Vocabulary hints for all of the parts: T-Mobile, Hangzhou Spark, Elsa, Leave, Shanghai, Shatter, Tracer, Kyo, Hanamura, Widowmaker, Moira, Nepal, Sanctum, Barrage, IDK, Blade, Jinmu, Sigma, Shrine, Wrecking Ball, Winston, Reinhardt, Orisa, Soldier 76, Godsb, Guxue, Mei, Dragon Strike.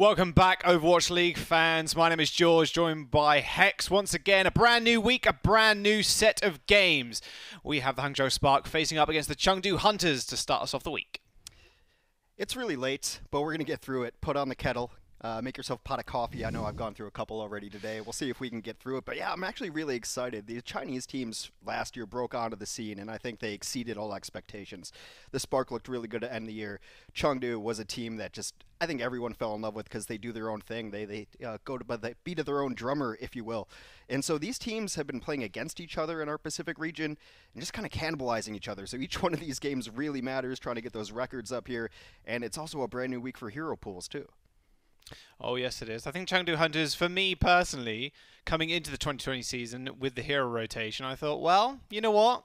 Welcome back, Overwatch League fans. My name is George, joined by Hex. Once again, a brand new week, a brand new set of games. We have the Hangzhou Spark facing up against the Chengdu Hunters to start us off the week. It's really late, but we're going to get through it. Put on the kettle. Make yourself a pot of coffee. I know I've gone through a couple already today. We'll see if we can get through it. But yeah, I'm actually really excited. The Chinese teams last year broke onto the scene, and I think they exceeded all expectations. The Spark looked really good to end the year. Chengdu was a team that just, I think everyone fell in love with because they do their own thing. They go to the beat of their own drummer, if you will. And so these teams have been playing against each other in our Pacific region and just kind of cannibalizing each other. So each one of these games really matters, trying to get those records up here. And it's also a brand new week for hero pools, too. Oh, yes, it is. I think Chengdu Hunters, for me personally, coming into the 2020 season with the hero rotation, I thought, well, you know what?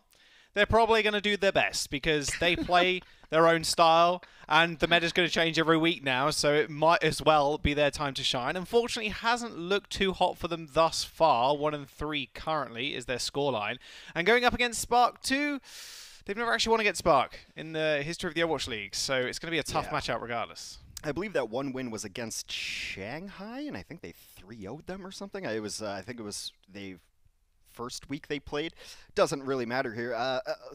They're probably going to do their best because they play their own style and the meta's going to change every week now, so it might as well be their time to shine. Unfortunately, it hasn't looked too hot for them thus far. 1-3 currently is their scoreline. And going up against Spark 2, they've never actually won against Spark in the history of the Overwatch League, so it's going to be a tough matchup regardless. I believe that one win was against Shanghai, and I think they 3-0'd them or something. It was, I think it was the first week they played. Doesn't really matter here.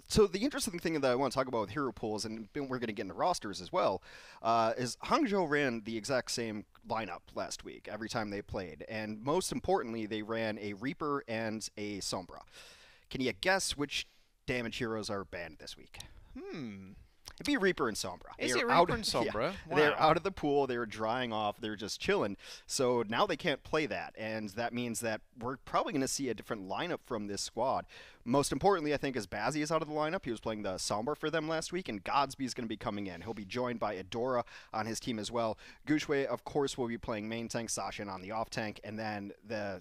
So the interesting thing that I want to talk about with hero pools, and we're going to get into rosters as well, is Hangzhou ran the exact same lineup last week every time they played. And most importantly, they ran a Reaper and a Sombra. Can you guess which damage heroes are banned this week? It'd be Reaper and Sombra. Is it Reaper and Sombra? Yeah, wow. They're out of the pool. They're drying off. They're just chilling. So now they can't play that, and that means that we're probably going to see a different lineup from this squad. Most importantly, I think, is Bazzi is out of the lineup. He was playing the Sombra for them last week, and Godsb is going to be coming in. He'll be joined by Adora on his team as well. Guxue, of course, will be playing main tank, Sasin on the off tank, and then the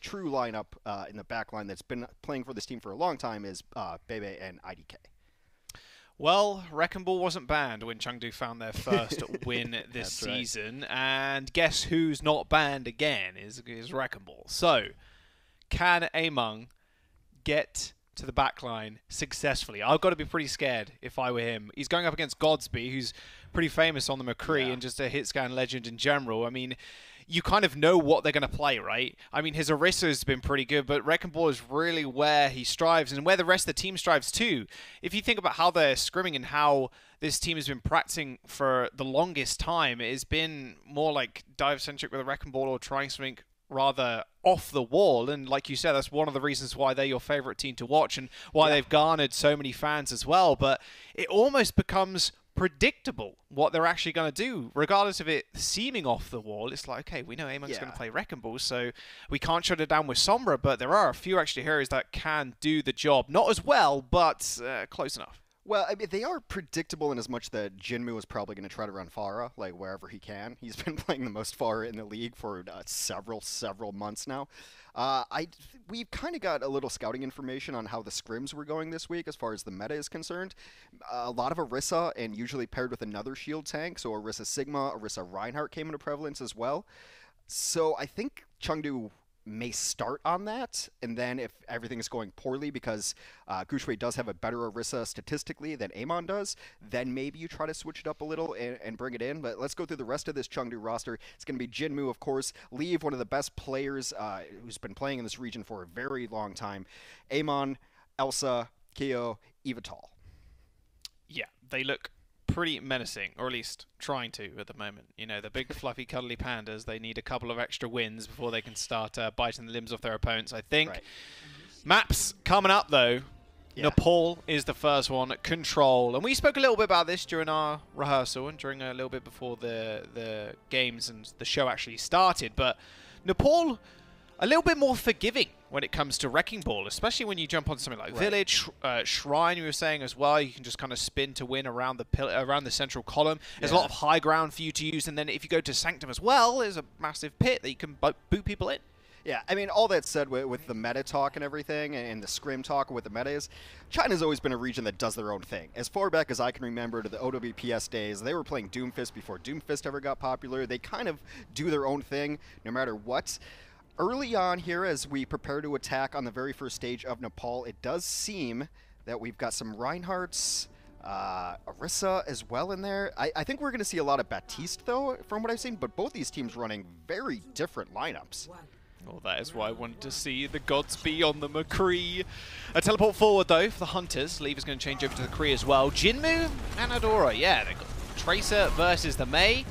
true lineup in the back line that's been playing for this team for a long time is Bebe and IDK. Well, Wrecking Ball wasn't banned when Chengdu found their first win this season. Right. And guess who's not banned again is Wrecking Ball. So, can Ameng get to the backline successfully? I've got to be pretty scared if I were him. He's going up against Godsb, who's pretty famous on the McCree and just a hitscan legend in general. I mean, you kind of know what they're going to play, right? I mean, his Orisa has been pretty good, but Wrecking Ball is really where he strives and where the rest of the team strives too. If you think about how they're scrimming and how this team has been practicing for the longest time, it has been more like dive-centric with a Wrecking Ball or trying something rather off the wall. And like you said, that's one of the reasons why they're your favorite team to watch and why they've garnered so many fans as well. But it almost becomes predictable what they're actually going to do, regardless of it seeming off the wall. It's like, okay, we know Ameng's going to play Wrecking Ball, so we can't shut it down with Sombra, but there are a few extra heroes that can do the job. Not as well, but close enough. Well, I mean, they are predictable in as much that Jinmu is probably going to try to run Pharah, like, wherever he can. He's been playing the most Pharah in the league for several months now. We've kind of got a little scouting information on how the scrims were going this week as far as the meta is concerned. A lot of Orisa, and usually paired with another shield tank, so Orisa Sigma, Orisa Reinhardt came into prevalence as well. So I think Chengdu may start on that, and then if everything is going poorly, because Guxue does have a better Orisa statistically than Ameng does, then maybe you try to switch it up a little and bring it in. But let's go through the rest of this Chengdu roster. It's going to be Jinmu, of course. Leave, one of the best players who's been playing in this region for a very long time. Ameng, Elsa, Kyo, Yveltal. Yeah, they look pretty menacing, or at least trying to at the moment. You know, the big fluffy cuddly pandas, they need a couple of extra wins before they can start biting the limbs off their opponents, I think. Right. Maps coming up, though. Yeah. Nepal is the first one. Control. And we spoke a little bit about this during our rehearsal and during a little bit before the games and the show actually started. But Nepal, a little bit more forgiving when it comes to Wrecking Ball, especially when you jump on something like Village, Shrine, you were saying as well. You can just kind of spin to win around the central column. There's a lot of high ground for you to use. And then if you go to Sanctum as well, there's a massive pit that you can boot people in. Yeah, I mean, all that said, with the meta talk and everything, and the scrim talk with the meta is, China's always been a region that does their own thing. As far back as I can remember, to the OWPS days, they were playing Doomfist before Doomfist ever got popular. They kind of do their own thing no matter what. Early on here, as we prepare to attack on the very first stage of Nepal, it does seem that we've got some Reinhardts, Orisa as well in there. I think we're going to see a lot of Batiste, though, from what I've seen, but both these teams running very different lineups. Well, that is why I wanted to see the Godsb on the McCree. A teleport forward, though, for the Hunters. Leave is going to change over to the McCree as well. Jinmu and Adora, yeah, they've got Tracer versus the Mei.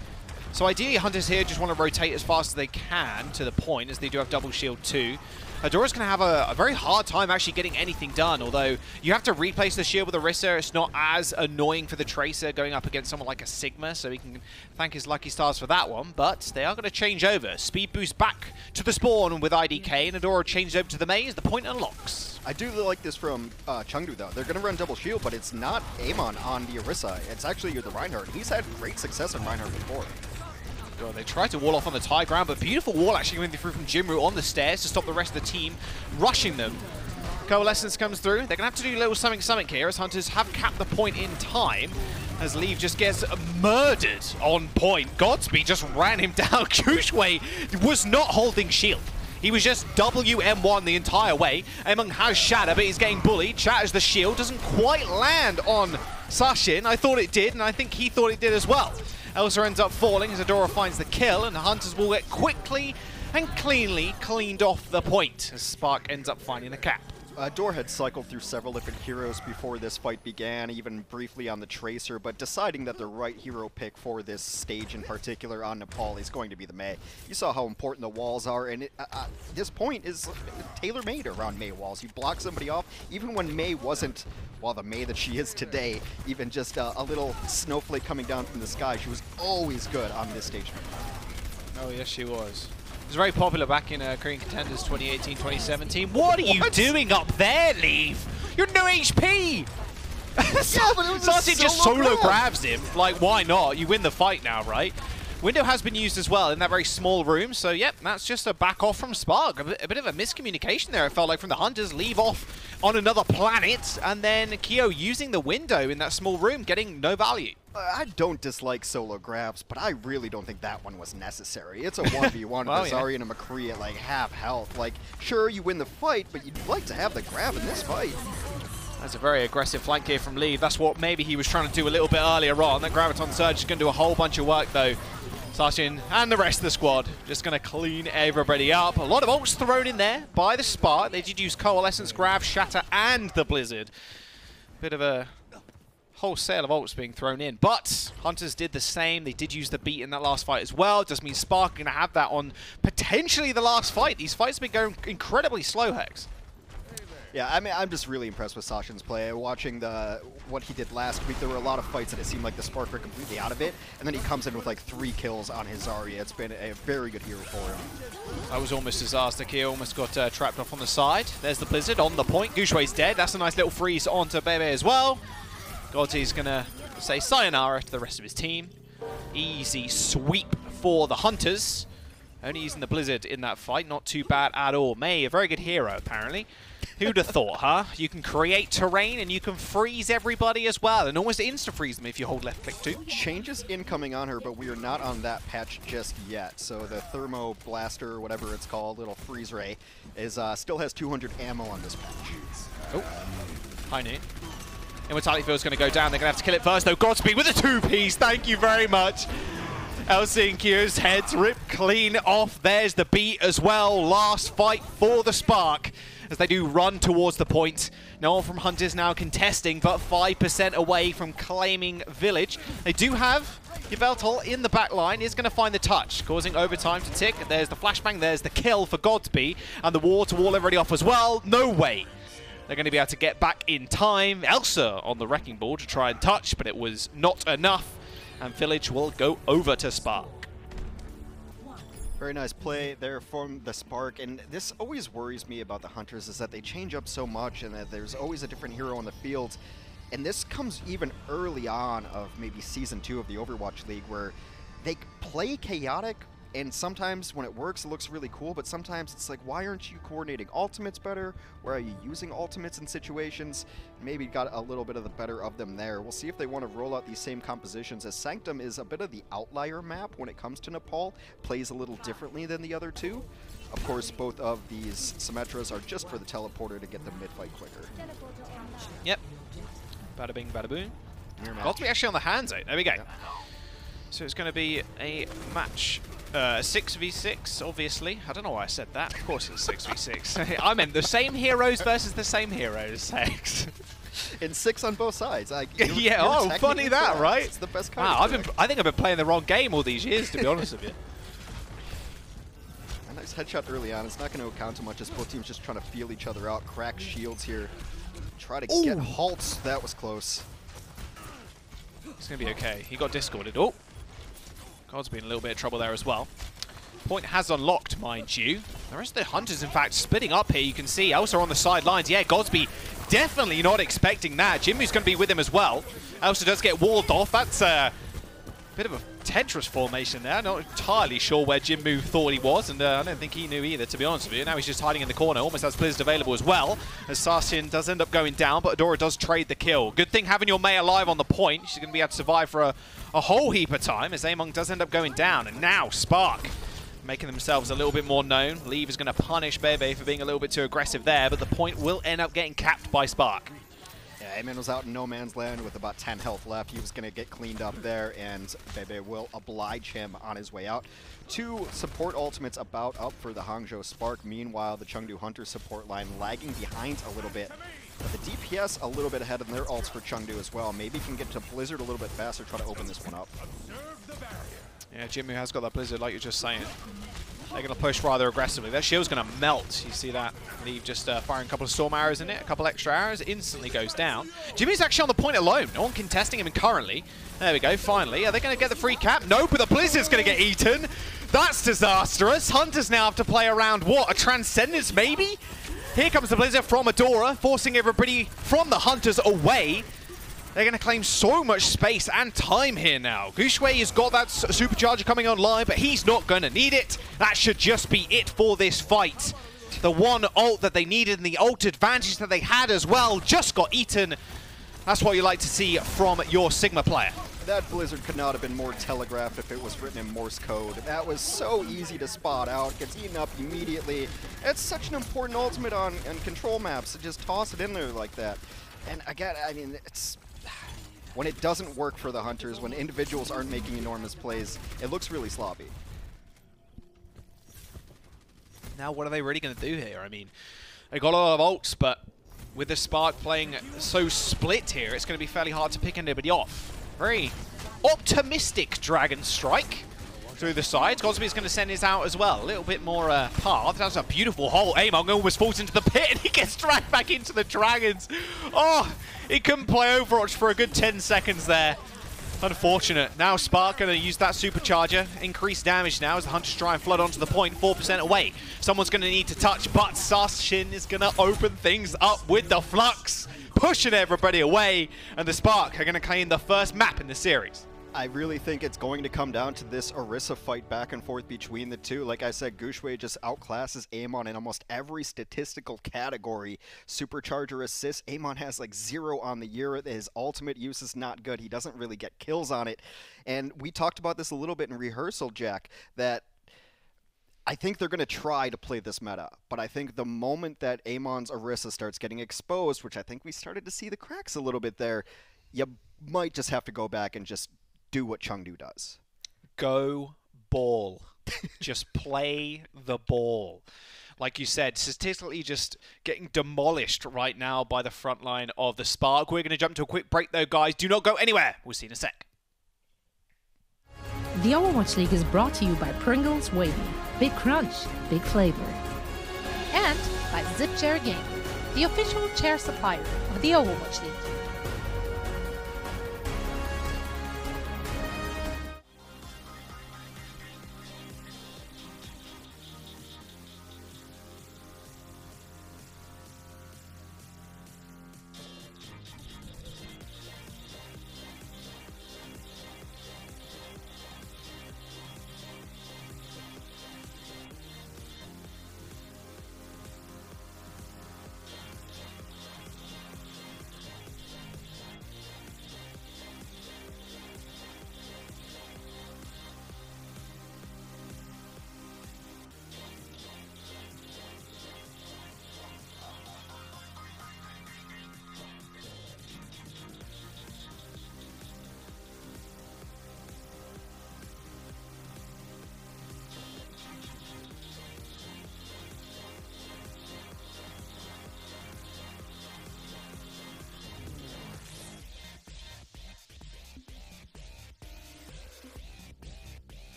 So ideally, Hunters here just want to rotate as fast as they can to the point, as they do have double shield too. Adora's going to have a very hard time actually getting anything done, although you have to replace the shield with Orisa. It's not as annoying for the Tracer going up against someone like a Sigma, so he can thank his lucky stars for that one, but they are going to change over. Speed boost back to the spawn with IDK, and Adora changes over to the maze. The point unlocks. I do like this from Chengdu, though. They're going to run double shield, but it's not Amon on the Orisa. It's actually the Reinhardt. He's had great success on Reinhardt before. God, they tried to wall off on the high ground, but beautiful wall actually went through from Jinmu on the stairs to stop the rest of the team rushing them. Coalescence comes through. They're going to have to do a little something here, as Hunters have capped the point in time, as Leave just gets murdered on point. Godsb just ran him down. Guxue was not holding shield. He was just WM1 the entire way. Ameng has Shatter, but he's getting bullied. Shatters the shield. Doesn't quite land on Sasin. I thought it did, and I think he thought it did as well. Elsa ends up falling as Adora finds the kill, and the Hunters will get quickly and cleanly cleaned off the point as Spark ends up finding the cap. Adora had cycled through several different heroes before this fight began, even briefly on the Tracer, but deciding that the right hero pick for this stage in particular on Nepal is going to be the Mei. You saw how important the walls are, and this point is tailor-made around Mei walls. You block somebody off, even when Mei wasn't, well, the Mei that she is today, even just a little snowflake coming down from the sky, she was always good on this stage. Oh, yes, she was. It was very popular back in Korean Contenders 2018, 2017. What are you doing up there, Leave? You're no HP! Yeah, but it was Sasin just solo grabs him. Like, why not? You win the fight now, right? Window has been used as well in that very small room, so yep, that's just a back off from Spark. A bit of a miscommunication there, it felt like, from the Hunters. Leave off on another planet, and then Kyo using the window in that small room, getting no value. I don't dislike solo grabs, but I really don't think that one was necessary. It's a 1v1 with Zarya and McCree at like half health. Like, sure, you win the fight, but you'd like to have the grab in this fight. That's a very aggressive flank here from Leave. That's what maybe he was trying to do a little bit earlier on. That Graviton Surge is going to do a whole bunch of work, though. Sasin and the rest of the squad just going to clean everybody up. A lot of ults thrown in there by the Spark. They did use Coalescence, Grab, Shatter, and the Blizzard. Bit of a wholesale of ults being thrown in, but Hunters did the same. They did use the beat in that last fight as well. It does mean Spark are going to have that on potentially the last fight. These fights have been going incredibly slow, Hex. Yeah, I mean, I'm just really impressed with Sasin's play. Watching what he did last week, there were a lot of fights that it seemed like the Spark were completely out of it, and then he comes in with like 3 kills on his Zarya. It's been a very good hero for him. That was almost disastrous. He almost got trapped off on the side. There's the Blizzard on the point. Guxue's dead. That's a nice little freeze onto Bebe as well. Godsy's going to say sayonara to the rest of his team. Easy sweep for the Hunters. Only using the Blizzard in that fight. Not too bad at all. Mei, a very good hero, apparently. Who'd have thought, huh? You can create terrain and you can freeze everybody as well, and almost insta-freeze them if you hold left click too. Changes incoming on her, but we are not on that patch just yet. So the Thermo Blaster, whatever it's called, little freeze ray, is still has 200 ammo on this patch. Oh, high noon. Immortality Field's going to go down. They're going to have to kill it first, though. Godsb with a 2-piece. Thank you very much. Elsa and Kyo's heads ripped clean off. There's the beat as well. Last fight for the Spark, as they do run towards the point. No one from Hunters now contesting, but 5% away from claiming village. They do have Yveltal in the back line. He's going to find the touch, causing overtime to tick. There's the flashbang, there's the kill for Godsb, and the wall to wall everybody off as well. No way they're going to be able to get back in time. Elsa on the wrecking ball to try and touch, but it was not enough, and village will go over to Spark. Very nice play there from the Spark, and this always worries me about the Hunters is that they change up so much and that there's always a different hero on the field. And this comes even early on of maybe Season 2 of the Overwatch League, where they play chaotic, and sometimes when it works it looks really cool, but sometimes it's like, why aren't you coordinating ultimates better? Where are you using ultimates in situations? Maybe got a little bit of the better of them there. We'll see if they want to roll out these same compositions, as Sanctum is a bit of the outlier map when it comes to Nepal, plays a little differently than the other two. Of course, both of these Symmetras are just for the teleporter to get the mid-fight quicker. Yep. Bada bing, bada boom. Got to be actually on the hand zone. There we go. Yeah. So it's going to be a match 6v6, obviously. I don't know why I said that. Of course it's 6v6. I meant the same heroes versus the same heroes, Hex. In 6 on both sides. Like, yeah, oh, funny that, correct. Right? It's the best kind of I think I've been playing the wrong game all these years, to be honest with you. A nice headshot early on. It's not going to count too much as both teams just trying to feel each other out, crack shields here, try to get halts. That was close. It's going to be okay. He got discorded. Oh, God's been in a little bit of trouble there as well. Point has unlocked, mind you. The rest of the Hunters, in fact, splitting up here. You can see Elsa on the sidelines. Yeah, Godsb definitely not expecting that. Jinmu's going to be with him as well. Elsa does get walled off. That's a bit of a Tetris formation there. Not entirely sure where Jinmu thought he was, and I don't think he knew either, to be honest with you. Now he's just hiding in the corner. Almost has Blizzard available as well, as Sasin does end up going down, but Adora does trade the kill. Good thing having your Mei alive on the point. She's going to be able to survive for a whole heap of time, as Ameng does end up going down. And now Spark making themselves a little bit more known. Leave is going to punish Bebe for being a little bit too aggressive there, but the point will end up getting capped by Spark. Yeah, Ameng was out in no man's land with about 10 health left. He was going to get cleaned up there, and Bebe will oblige him on his way out. 2 support ultimates about up for the Hangzhou Spark. Meanwhile, the Chengdu Hunter support line lagging behind a little bit. But the DPS a little bit ahead of their ults for Chengdu as well. Maybe can get to Blizzard a little bit faster, try to open this one up. Yeah, Jinmu has got that Blizzard, like you're just saying. They're going to push rather aggressively. Their shield's going to melt. You see that? Leave just firing a couple of storm arrows in it. A couple extra arrows. Instantly goes down. Jimmy's actually on the point alone. No one contesting him currently. There we go. Finally. Are they going to get the free cap? Nope, but the Blizzard's going to get eaten. That's disastrous. Hunters now have to play around, what, a Transcendence maybe? Here comes the Blizzard from Adora, forcing everybody from the Hunters away. They're going to claim so much space and time here now. Guxue has got that Supercharger coming online, but he's not going to need it. That should just be it for this fight. The one ult that they needed and the ult advantage that they had as well just got eaten. That's what you like to see from your Sigma player. That Blizzard could not have been more telegraphed if it was written in Morse code. That was so easy to spot out. Gets eaten up immediately. It's such an important ultimate on control maps to just toss it in there like that. And again, I mean, it's... When it doesn't work for the Hunters, when individuals aren't making enormous plays, it looks really sloppy. Now what are they really going to do here? I mean, they got a lot of ults, but with the Spark playing so split here, it's going to be fairly hard to pick anybody off. Very optimistic Dragon Strike through the sides. Godsb is going to send his out as well. A little bit more path. That's a beautiful hole. Ameng almost falls into the pit and he gets dragged back into the Dragons. Oh, he couldn't play Overwatch for a good 10 seconds there. Unfortunate. Now Spark going to use that Supercharger. Increased damage now as the Hunters try and flood onto the point. 4% away. Someone's going to need to touch, but Sasin is going to open things up with the Flux, pushing everybody away, and the Spark are going to claim the first map in the series. I really think it's going to come down to this Orisa fight back and forth between the two. Like I said, Guxue just outclasses Ameng in almost every statistical category. Supercharger assists. Ameng has like 0 on the year. His ultimate use is not good. He doesn't really get kills on it. And we talked about this a little bit in rehearsal, Jack, that I think they're going to try to play this meta, but I think the moment that Amen's Orisa starts getting exposed, which I think we started to see the cracks a little bit there, you might just have to go back and just do what Chengdu does. Go ball. Just play the ball. Like you said, statistically just getting demolished right now by the front line of the Spark. We're going to jump to a quick break though, guys. Do not go anywhere. We'll see you in a sec. The Overwatch League is brought to you by Pringles Wavy. Big crunch, big flavor. And by ZipChair Gaming, the official chair supplier of the Overwatch League.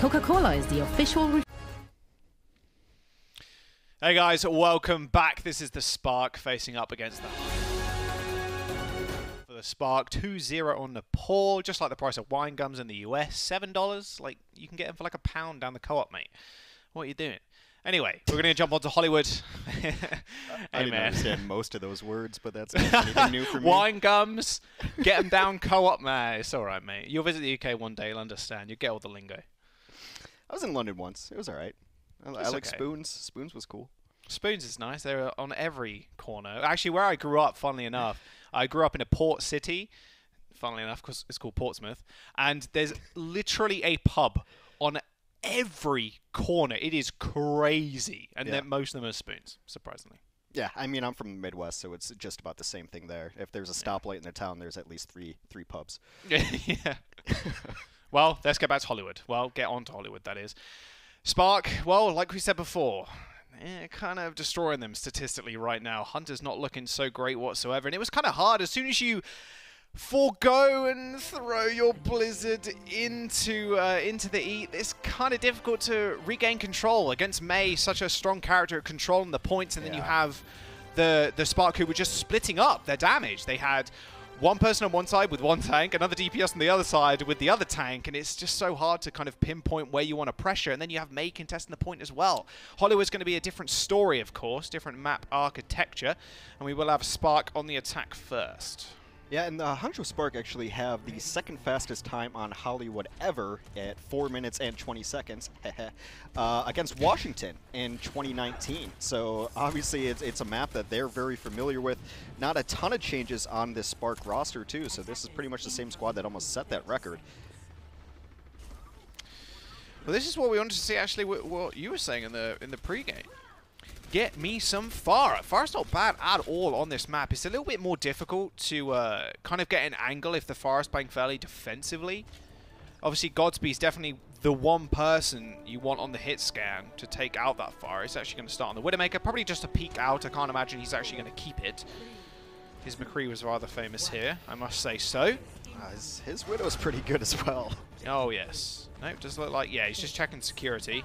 Coca-Cola is the official... Hey guys, welcome back. This is the Spark facing up against the... For the Spark, 2-0 on Nepal, just like the price of wine gums in the US. $7, like, you can get them for like a £1 down the co-op, mate. What are you doing? Anyway, we're going to jump on to Hollywood. Hey, I didn't understand most of those words, but that's anything new for me. Wine gums, get them down co-op, man. It's all right, mate. You'll visit the UK one day, you'll understand. You'll get all the lingo. I was in London once. It was all right. I like Spoons. Spoons was cool. Spoons is nice. They were on every corner. Actually, where I grew up, funnily enough, I grew up in a port city. Funnily enough, because it's called Portsmouth. And there's literally a pub on every corner. It is crazy. And yeah, then most of them are Spoons, surprisingly. Yeah, I mean, I'm from the Midwest, so it's just about the same thing there. If there's a stoplight in the town, there's at least three pubs. Yeah. Well, let's get back to Hollywood. Well, get on to Hollywood, that is. Spark, well, like we said before, kind of destroying them statistically right now. Hunter's not looking so great whatsoever, and it was kind of hard. As soon as you forego and throw your Blizzard into the heat, it's kind of difficult to regain control against Mei, such a strong character at controlling the points, and then you have the Spark who were just splitting up their damage. They had one person on one side with one tank, another DPS on the other side with the other tank, and it's just so hard to kind of pinpoint where you want to pressure, and then you have Mei contesting the point as well. Hollywood's going to be a different story, of course, different map architecture, and we will have Spark on the attack first. Yeah, and the Hangzhou Spark actually have the second fastest time on Hollywood ever at 4 minutes and 20 seconds against Washington in 2019. So obviously it's a map that they're very familiar with. Not a ton of changes on this Spark roster too, so this is pretty much the same squad that almost set that record. Well, this is what we wanted to see, actually, what you were saying in the pregame. Get me some Pharah. Pharah's not bad at all on this map. It's a little bit more difficult to kind of get an angle if the Pharah's playing fairly defensively. Obviously, Godsb is definitely the one person you want on the hit scan to take out that Pharah. It's actually going to start on the Widowmaker. Probably just a peek out. I can't imagine he's actually going to keep it. His McCree was rather famous here, I must say so. His Widow's pretty good as well. Oh, yes. Nope, does look like... Yeah, he's just checking security.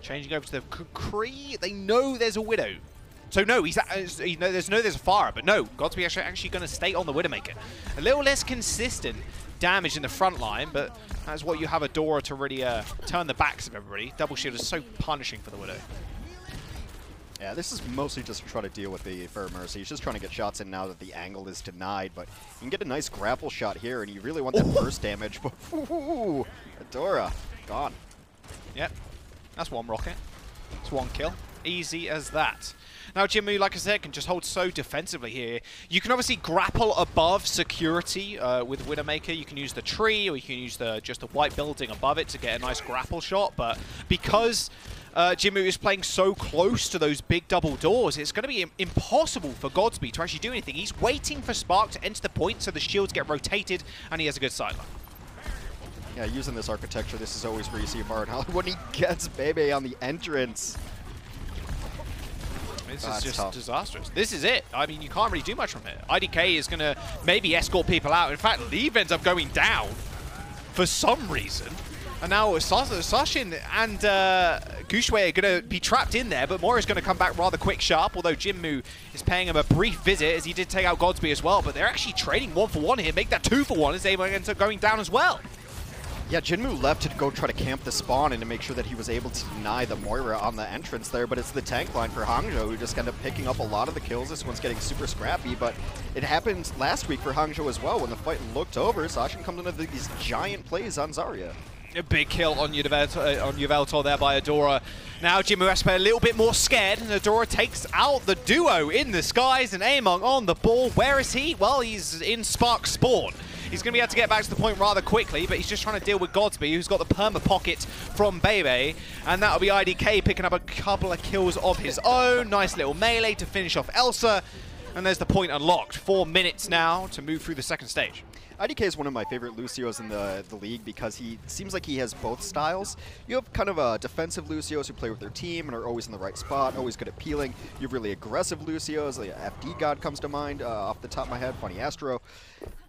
Changing over to the McCree. They know there's a Widow. So no, there's a Pharah, but no, Godsb actually going to stay on the Widowmaker. A little less consistent damage in the front line, but that's what you have Adora to really turn the backs of everybody. Double shield is so punishing for the Widow. Yeah, this is mostly just to try to deal with the Pharah Mercy. He's just trying to get shots in now that the angle is denied, but you can get a nice grapple shot here, and you really want that burst damage. But ooh, Adora, gone. Yep. That's one rocket. It's one kill. Easy as that. Now Jinmu, like I said, can just hold so defensively here. You can obviously grapple above security with Widowmaker. You can use the tree, or you can use just the white building above it to get a nice grapple shot. But because Jinmu is playing so close to those big double doors, it's going to be impossible for Godsb to actually do anything. He's waiting for Spark to enter the point so the shields get rotated, and he has a good sideline. Yeah, using this architecture, this is always where you see Pharah in Hollywood when he gets Bebe on the entrance. This is just tough. Disastrous. This is it. I mean, you can't really do much from here. IDK is going to maybe escort people out. In fact, Leave ends up going down for some reason. And now Sasin and Guxue are going to be trapped in there, but Moira's going to come back rather quick sharp, although Jinmu is paying him a brief visit, as he did take out Godsb as well. But they're actually trading 1 for 1 here. Make that 2 for 1 as they ends up going down as well. Yeah, Jinmu left to go try to camp the spawn and to make sure that he was able to deny the Moira on the entrance there, but it's the tank line for Hangzhou who just ended up picking up a lot of the kills. This one's getting super scrappy, but it happened last week for Hangzhou as well when the fight looked over. Sasin comes into these giant plays on Zarya. A big kill on Yveltal there by Adora. Now Jinmu has to play a little bit more scared, and Adora takes out the duo in the skies, and Ameng on the ball. Where is he? Well, he's in Spark spawn. He's going to be able to get back to the point rather quickly, but he's just trying to deal with Godsb, who's got the perma pocket from Bebe, and that'll be IDK picking up a couple of kills of his own. Nice little melee to finish off Elsa, and there's the point unlocked. 4 minutes now to move through the second stage. IDK is one of my favorite Lucios in the league because he seems like he has both styles. You have kind of a defensive Lucios who play with their team and are always in the right spot, always good at peeling. You have really aggressive Lucios, like FD God comes to mind off the top of my head, Funny Astro.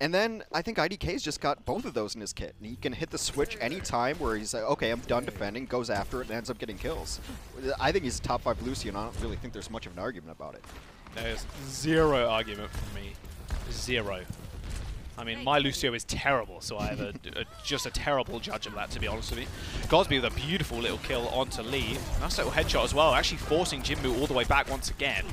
And then I think IDK's just got both of those in his kit. He can hit the switch any time where he's like, okay, I'm done defending, goes after it, and ends up getting kills. I think he's a top 5 Lucio, and I don't really think there's much of an argument about it. There's zero argument for me. Zero. I mean, my Lucio is terrible, so I have just a terrible judge of that, to be honest with you. Godsb with a beautiful little kill onto Leave. Nice little headshot as well, actually forcing Jinmu all the way back once again.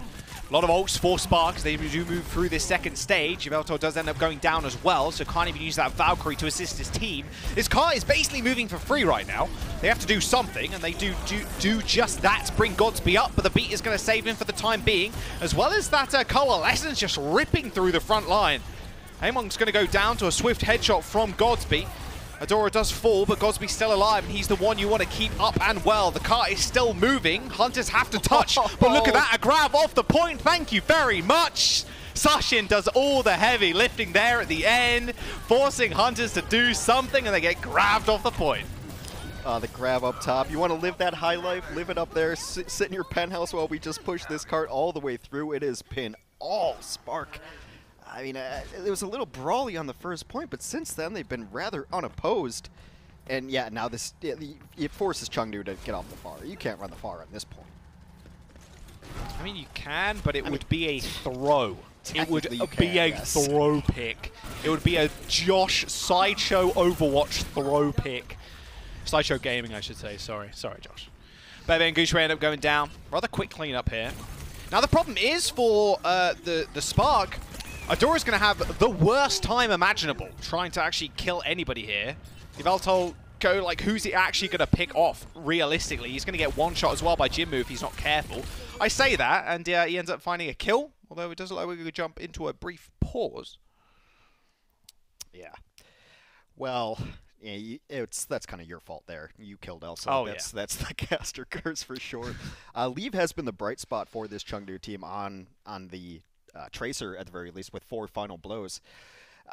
A lot of ults for Sparks. They do move through this second stage. Yveltal does end up going down as well, so can't even use that Valkyrie to assist his team. His car is basically moving for free right now. They have to do something, and they do just that. Bring Godsb up, but the beat is going to save him for the time being, as well as that Coalescence just ripping through the front line. Ameng's going to go down to a swift headshot from Godsb. Adora does fall, but Godsby's still alive, and he's the one you want to keep up and well. The car is still moving. Hunters have to touch, but look at that. A grab off the point. Thank you very much. Sasin does all the heavy lifting there at the end, forcing Hunters to do something, and they get grabbed off the point. The grab up top. You want to live that high life? Live it up there. Sit in your penthouse while we just push this cart all the way through. It is pin all Spark. I mean, it was a little brawly on the first point, but since then they've been rather unopposed. And yeah, now this it forces Chengdu to get off the Pharah. You can't run the Pharah at this point. I mean, you can, but it would be a throw. It would be a throw pick. It would be a Josh Sideshow Overwatch throw pick. Sideshow Gaming, I should say. Sorry, Josh. Bebe and Guxue end up going down. Rather quick cleanup here. Now the problem is for the Spark. Adora's going to have the worst time imaginable trying to actually kill anybody here. Yveltal go like, who's he actually going to pick off realistically? He's going to get one shot as well by Jinmu if he's not careful. I say that, and he ends up finding a kill, although it does look like we're going to jump into a brief pause. Yeah. Well, yeah, that's kind of your fault there. You killed Elsa. Oh, that's the caster curse for sure. Leave has been the bright spot for this Chengdu team on the Tracer, at the very least, with 4 final blows.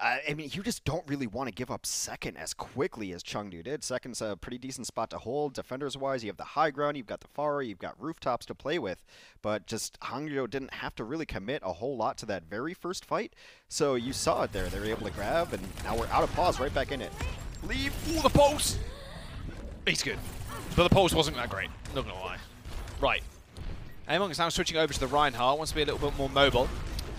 I mean, you just don't really want to give up second as quickly as Chengdu did. Second's a pretty decent spot to hold. Defenders-wise, you have the high ground, you've got the Pharah, you've got rooftops to play with. But just Hangzhou didn't have to really commit a whole lot to that very first fight. So you saw it there. They were able to grab, and now we're out of pause, right back in it. Leave. Ooh, the pulse! He's good. But the pulse wasn't that great. Not going to lie. Right. Ameng is now switching over to the Reinhardt. Wants to be a little bit more mobile.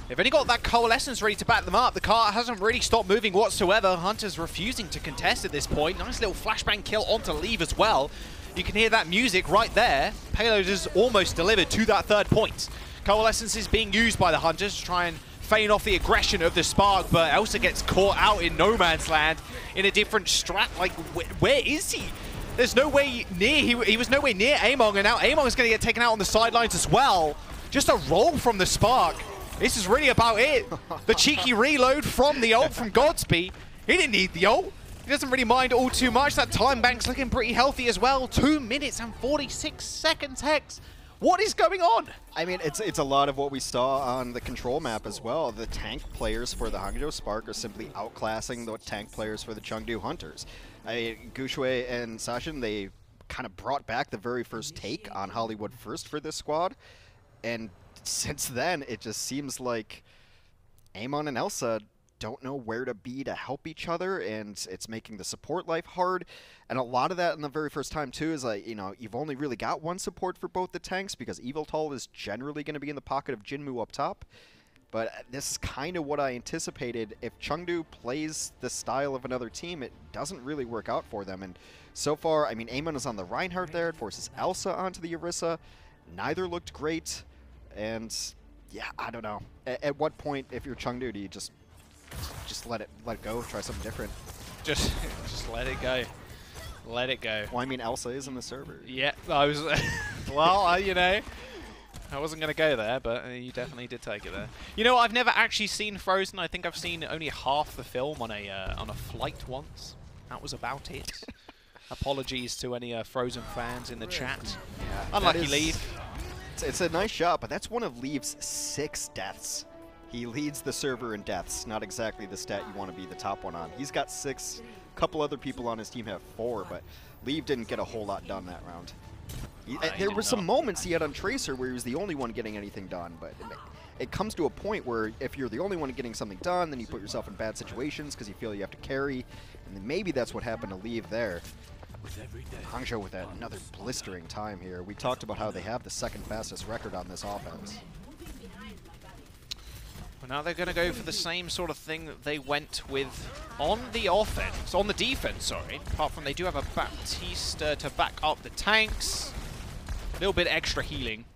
They've only got that Coalescence ready to back them up. The car hasn't really stopped moving whatsoever. Hunter's refusing to contest at this point. Nice little flashbang kill onto Leave as well. You can hear that music right there. Payload is almost delivered to that third point. Coalescence is being used by the Hunters to try and feign off the aggression of the Spark, but Elsa gets caught out in no man's land in a different strat. Like, where is he? There's no way near, he was nowhere near Ameng, and now Ameng is going to get taken out on the sidelines as well. Just a roll from the Spark. This is really about it. The cheeky reload from the ult from Godsb. He didn't need the ult. He doesn't really mind all too much. That time bank's looking pretty healthy as well. 2 minutes and 46 seconds, Hex. What is going on? I mean, it's a lot of what we saw on the control map as well. The tank players for the Hangzhou Spark are simply outclassing the tank players for the Chengdu Hunters. I mean, Guxue and Sasin, they kind of brought back the very first take on Hollywood First for this squad. And since then, it just seems like Ameng and Elsa don't know where to be to help each other, and it's making the support life hard. And a lot of that in the very first time, too, is like, you know, you've only really got one support for both the tanks because Yveltal is generally going to be in the pocket of Jinmu up top. But this is kind of what I anticipated. If Chengdu plays the style of another team, it doesn't really work out for them. And so far, I mean, Ameng is on the Reinhardt there. It forces Elsa onto the Orisa. Neither looked great. And, yeah, I don't know. At what point, if you're Chengdu, do you just let it go, try something different? Just let it go. Let it go. Well, I mean, Elsa is in the server. Yeah, I was... well, you know... I wasn't going to go there, but you definitely did take it there. You know, I've never actually seen Frozen. I think I've seen only half the film on a flight once. That was about it. Apologies to any Frozen fans in the chat. Yeah, unlucky Leave. It's a nice shot, but that's one of Leave's 6 deaths. He leads the server in deaths, not exactly the stat you want to be the top one on. He's got 6, a couple other people on his team have 4, but Leave didn't get a whole lot done that round. There were some moments he had on Tracer where he was the only one getting anything done, but it comes to a point where if you're the only one getting something done, then you put yourself in bad situations because you feel you have to carry, and then maybe that's what happened to Leave there. Hangzhou with another blistering time here. We talked about how they have the second fastest record on this offense. Well, now they're going to go for the same sort of thing that they went with on the offense, on the defense, sorry. Apart from they do have a Baptista to back up the tanks. A little bit extra healing.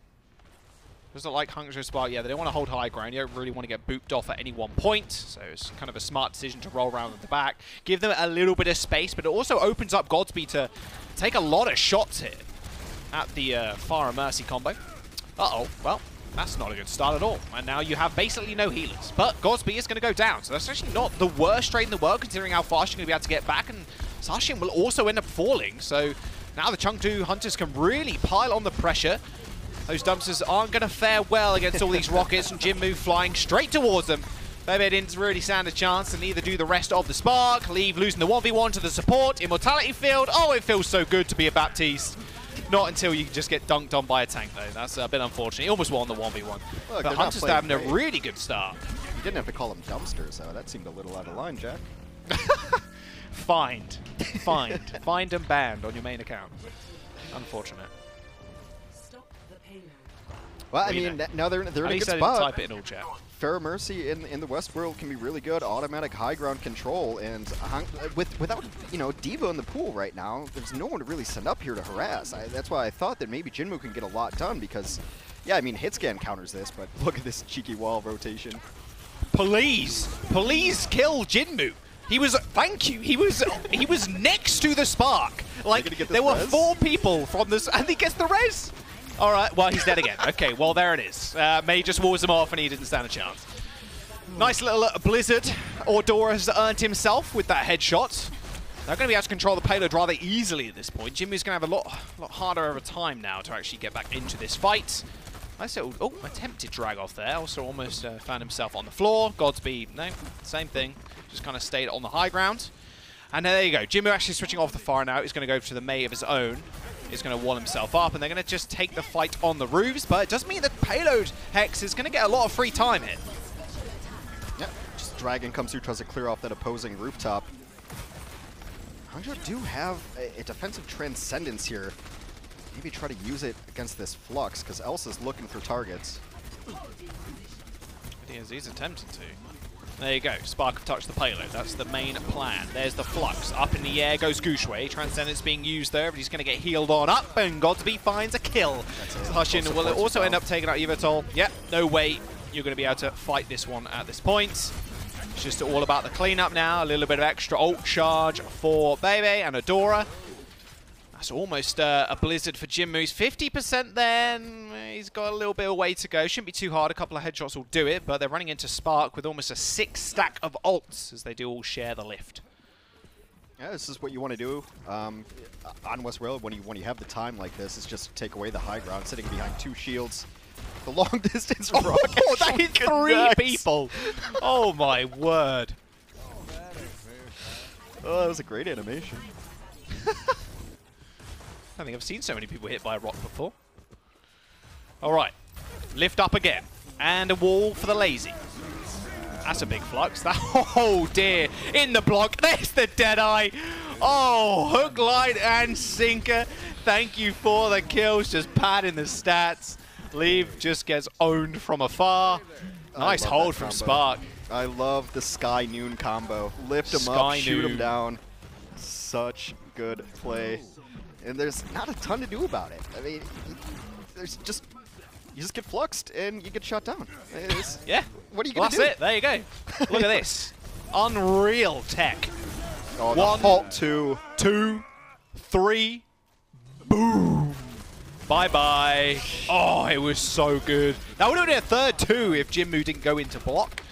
Doesn't like Hangzhou Spark, yeah, they don't want to hold high ground. You don't really want to get booped off at any one point, so it's kind of a smart decision to roll around at the back. Give them a little bit of space, but it also opens up Godsb to take a lot of shots here at the Pharah Mercy combo. Uh-oh, well, that's not a good start at all. And now you have basically no healers, but Godsb is going to go down, so that's actually not the worst trade in the world, considering how fast you're going to be able to get back, and Sasin will also end up falling, so now the Chengdu Hunters can really pile on the pressure. Those dumpsters aren't going to fare well against all these rockets, and Jinmu flying straight towards them. Bebe didn't really stand a chance, and neither do the rest of the Spark. Leave losing the 1v1 to the support. Immortality field. Oh, it feels so good to be a Baptiste. Not until you just get dunked on by a tank, though. That's a bit unfortunate. He almost won the 1v1. Look, but Hunters are having a really good start. You didn't have to call them dumpsters, though. That seemed a little out of line, Jack. Fined. Fined. Fined and banned on your main account. Unfortunate. Well, I mean, now they're in a good spot. Type it in all chat. Pharah Mercy in the Westworld can be really good. Automatic high ground control, and without D.Va in the pool right now, there's no one to really send up here to harass. That's why I thought that maybe Jinmu can get a lot done because, yeah, I mean, Hitscan counters this, but look at this cheeky wall rotation. Please, please kill Jinmu. He was, thank you, he was next to the Spark. Like, there were 4 people from this, and he gets the res. All right, well, he's dead again. Okay, well, there it is. Mei just wards him off, and he didn't stand a chance. Nice little Blizzard. Adora has earned himself with that headshot. They're going to be able to control the payload rather easily at this point. Jimmy's going to have a lot harder of a time now to actually get back into this fight. Nice little, oh, attempted drag off there. Also almost found himself on the floor. Godsb, no, same thing. Just kind of stayed on the high ground. And there you go. Jinmu actually switching off the Pharah now. He's going to go to the Mei of his own. He's going to wall himself up, and they're going to just take the fight on the roofs, but it does mean that Payload Hex is going to get a lot of free time here. Yep, just Dragon comes through, tries to clear off that opposing rooftop. Hangzhou do have a defensive transcendence here. Maybe try to use it against this Flux, because Elsa's looking for targets. He's attempting to. There you go, Spark have touched the payload, that's the main plan. There's the Flux, up in the air goes Guxue, Transcendence being used there, but he's going to get healed on up, and Godsb finds a kill. Hushin will also end up taking out Yveltal. Yep, no way you're going to be able to fight this one at this point. It's just all about the cleanup now, a little bit of extra ult charge for Bebe and Adora. That's almost a blizzard for Jinmu. He's 50% then. He's got a little bit of way to go. Shouldn't be too hard. A couple of headshots will do it, but they're running into Spark with almost a 6 stack of ults as they do all share the lift. Yeah, this is what you want to do on Westworld when you have the time like this. Is just take away the high ground, sitting behind 2 shields. The long distance rocket. Oh, that hit 3 people. Oh my word. Oh, that was a great animation. I don't think I've seen so many people hit by a rock before. All right, lift up again. And a wall for the lazy. That's a big Flux. That, oh dear, in the block. There's the Deadeye. Oh, hook, line, and sinker. Thank you for the kills, just padding the stats. Leave just gets owned from afar. Nice hold from Spark. I love the Sky Noon combo. Lift him up, shoot him down. Such good play. And there's not a ton to do about it. I mean, there's just, you just get fluxed and you get shot down. Yeah. What are you going to do? That's it. There you go. Look at this. Unreal tech. Oh, 1, 2, 3. Boom. Bye-bye. Oh, it was so good. Now, we're doing a third two if Jinmu didn't go into block.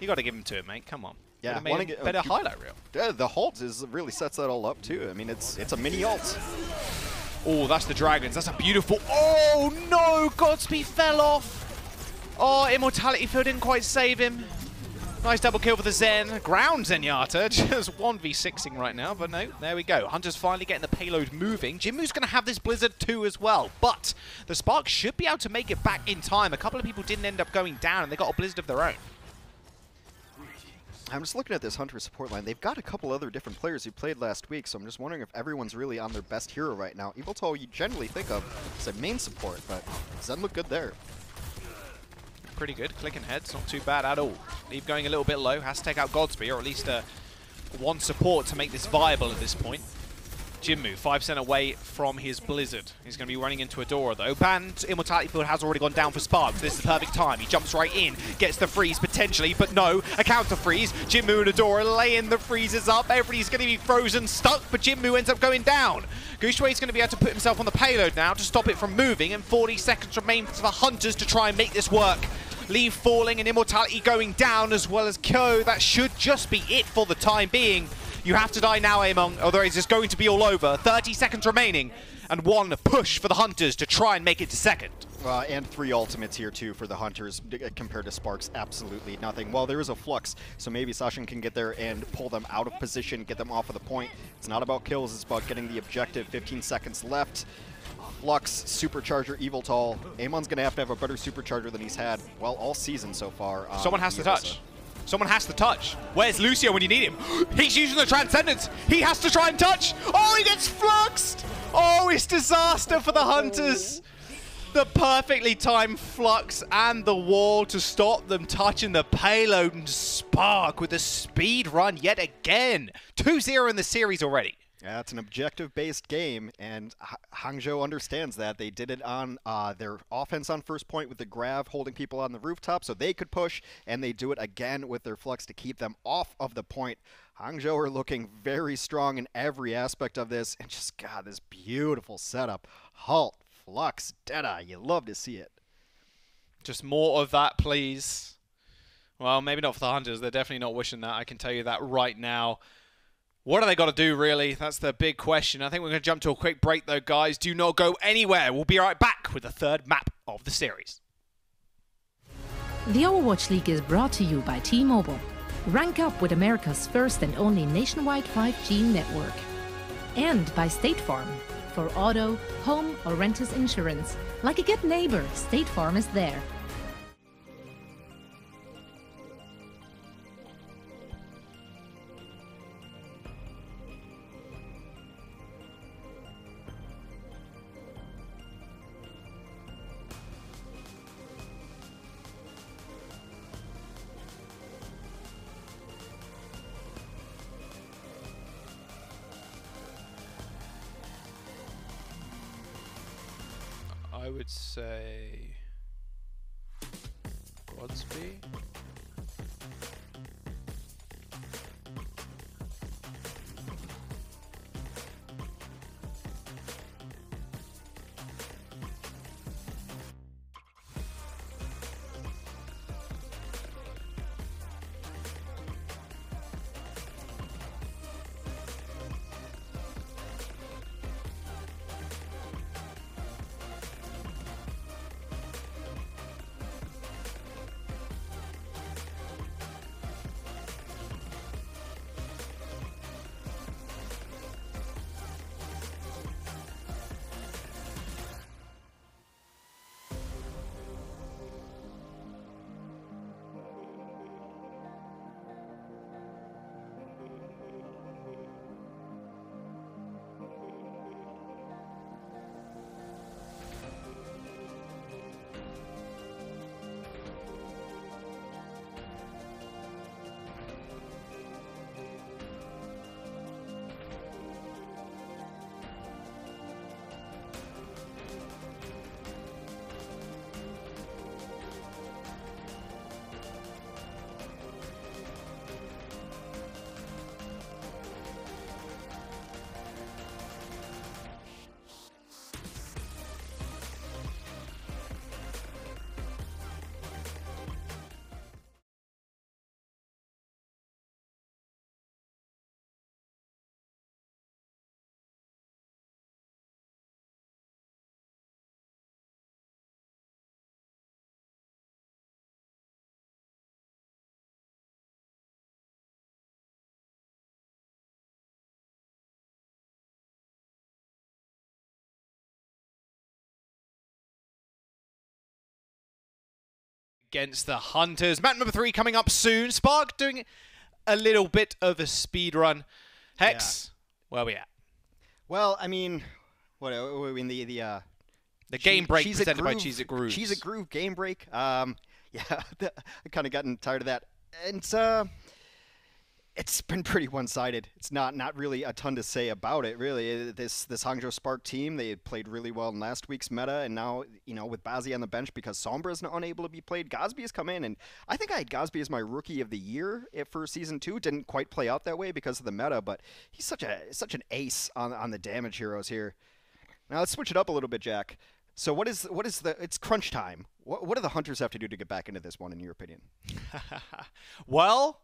You got to give him to it, mate. Come on. Yeah, I get better highlight reel. Yeah, the halt is really sets that all up too. I mean, it's a mini alt. Oh, that's the Dragons. That's a beautiful. Oh no, Godsb fell off. Oh, Immortality Field didn't quite save him. Nice double kill for the Zen. Ground Zenyatta, just 1v6ing right now, but no, there we go. Hunter's finally getting the payload moving. Jinmu's going to have this Blizzard too as well, but the Spark should be able to make it back in time. A couple of people didn't end up going down, and they got a Blizzard of their own. I'm just looking at this Hunter support line. They've got a couple other different players who played last week, so I'm just wondering if everyone's really on their best hero right now. Yveltal, you generally think of as a main support, but Zen look good there. Pretty good. Clicking heads, not too bad at all. Leave going a little bit low. Has to take out Godsb, or at least one support to make this viable at this point. Jinmu, 5% away from his Blizzard. He's going to be running into Adora, though. Banned Immortality Field has already gone down for Spark. This is the perfect time. He jumps right in, gets the freeze potentially, but no, a counter freeze. Jinmu and Adora laying the freezes up. Everybody's going to be frozen, stuck, but Jinmu ends up going down. Guxue is going to be able to put himself on the payload now to stop it from moving, and 40 seconds remain for Hunters to try and make this work. Leave falling and Immortality going down as well as Ko. That should just be it for the time being. You have to die now, Ameng, otherwise it's going to be all over. 30 seconds remaining, and one push for the Hunters to try and make it to second. And three ultimates here, too, for the Hunters, compared to Spark's absolutely nothing. Well, there is a Flux, so maybe Sasin can get there and pull them out of position, get them off of the point. It's not about kills, it's about getting the objective. 15 seconds left. Flux, Supercharger, Yveltal. Amen's going to have a better Supercharger than he's had, well, all season so far. Someone has to touch. Someone has to touch. Where's Lucio when you need him? He's using the Transcendence. He has to try and touch. Oh, he gets fluxed. Oh, it's disaster for the Hunters. The perfectly timed Flux and the wall to stop them touching the payload, and Spark with a speed run yet again. 2-0 in the series already. Yeah, it's an objective-based game, and Hangzhou understands that. They did it on their offense on first point with the grav holding people on the rooftop so they could push, and they do it again with their Flux to keep them off of the point. Hangzhou are looking very strong in every aspect of this, and just, God, this beautiful setup. Halt, Flux, Deda, you love to see it. Just more of that, please. Well, maybe not for the Hunters. They're definitely not wishing that. I can tell you that right now. What do they got to do, really? That's the big question. I think we're going to jump to a quick break, though, guys. Do not go anywhere. We'll be right back with the third map of the series. The Overwatch League is brought to you by T-Mobile. Rank up with America's first and only nationwide 5G network. And by State Farm. For auto, home, or renter's insurance. Like a good neighbor, State Farm is there. I would say Godsb. against the Hunters. Map number 3 coming up soon. Spark doing a little bit of a speed run. Hex, where are we at? Well, I mean, what in the game break presented by Cheez It Grooves. Cheez It Groove game break. Yeah, I kind of gotten tired of that. It's been pretty one-sided. It's not really a ton to say about it, really. This Hangzhou Spark team, they played really well in last week's meta, and now, you know, with Bazzi on the bench because Sombra is unable to be played, Godsb has come in, and I think I had Godsb as my Rookie of the Year for Season 2. Didn't quite play out that way because of the meta, but he's such an ace on the damage heroes here. Now let's switch it up a little bit, Jack. So it's crunch time. What do the Hunters have to do to get back into this one, in your opinion? Well,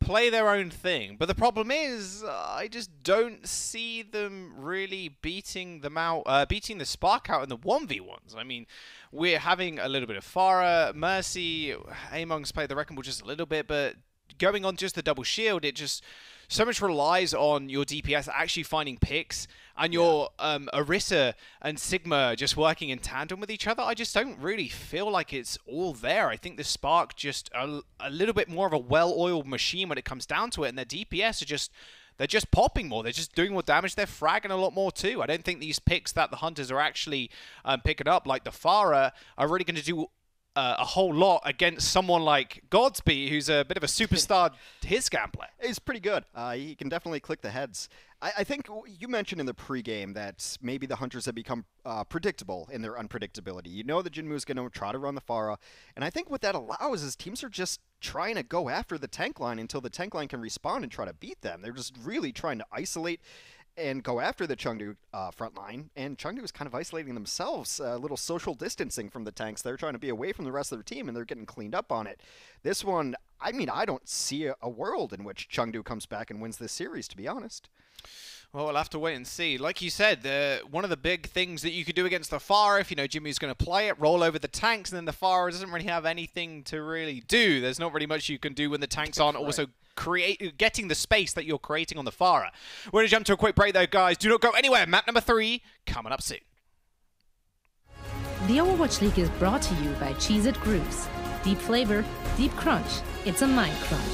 play their own thing. But the problem is, I just don't see them really beating the Spark out in the 1v1s. I mean, we're having a little bit of Pharah, Mercy, Ameng's played the Wrecking Ball just a little bit, but going on just the double shield, it just so much relies on your DPS actually finding picks and your Orisa and Sigma just working in tandem with each other. I just don't really feel like it's all there. I think the Spark just a little bit more of a well-oiled machine when it comes down to it, and their DPS they're just popping more. They're just doing more damage. They're fragging a lot more too. I don't think these picks that the Hunters are actually picking up, like the Pharah, are really going to do a whole lot against someone like Godsb, who's a bit of a superstar his gambler. He's pretty good. He can definitely click the heads. I think you mentioned in the pregame that maybe the Hunters have become predictable in their unpredictability. You know the Jinmu is going to try to run the Pharah, and I think what that allows is teams are just trying to go after the tank line until the tank line can respond and try to beat them. They're just really trying to isolate and go after the Chengdu front line, and Chengdu is kind of isolating themselves, a little social distancing from the tanks. They're trying to be away from the rest of their team, and they're getting cleaned up on it. This one, I mean, I don't see a world in which Chengdu comes back and wins this series, to be honest. Well, we'll have to wait and see. Like you said, one of the big things that you could do against the Pharah, if you know Jimmy's going to play it, roll over the tanks, and then the Pharah doesn't really have anything to really do. There's not really much you can do when the tanks aren't also getting the space that you're creating on the Pharah. We're going to jump to a quick break, though, guys. Do not go anywhere. Map number 3 coming up soon. The Overwatch League is brought to you by Cheez It Grooves. Deep flavor, deep crunch. It's a mind crunch.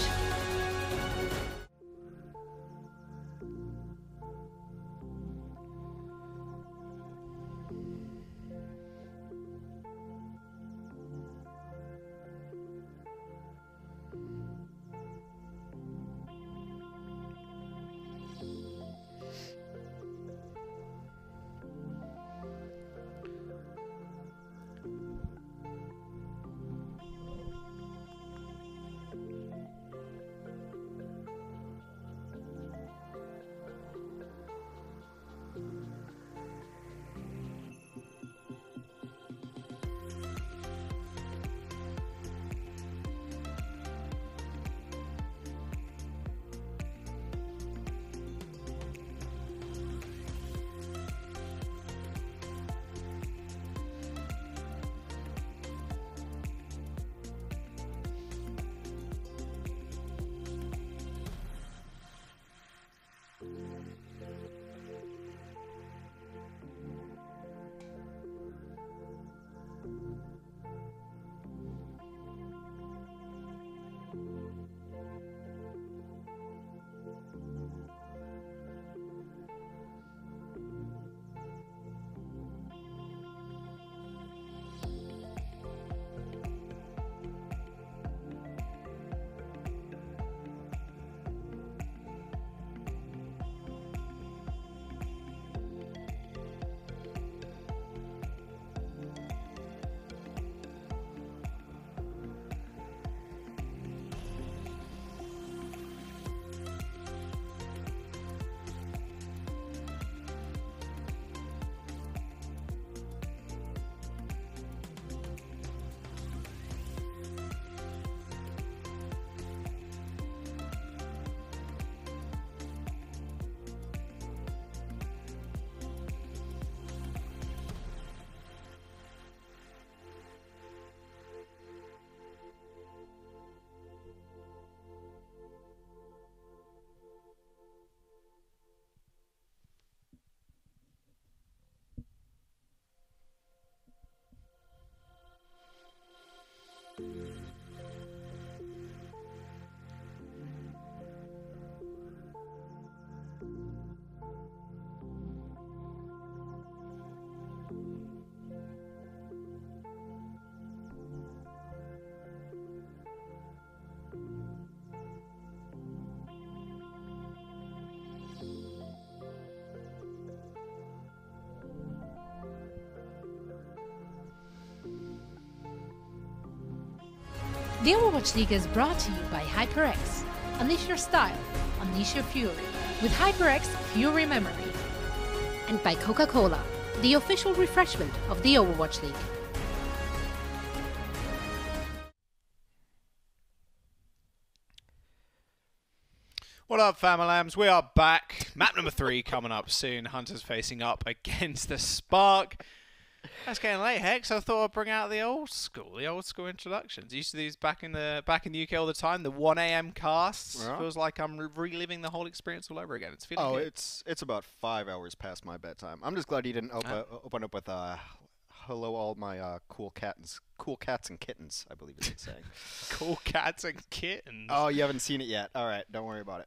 The Overwatch League is brought to you by HyperX. Unleash your style, unleash your fury with HyperX Fury Memory. And by Coca-Cola, the official refreshment of the Overwatch League. What up, Famalams? We are back. Map number 3 coming up soon. Hunters facing up against the Spark. That's getting late, Hex. I thought I'd bring out the old school introductions. Used to these back in the UK all the time. The 1 AM casts. Right. Feels like I'm reliving the whole experience all over again. It's feeling good. It's about 5 hours past my bedtime. I'm just glad you didn't open up with hello all my cool cats and kittens. I believe it's saying. Cool cats and kittens. Oh, you haven't seen it yet. All right, don't worry about it.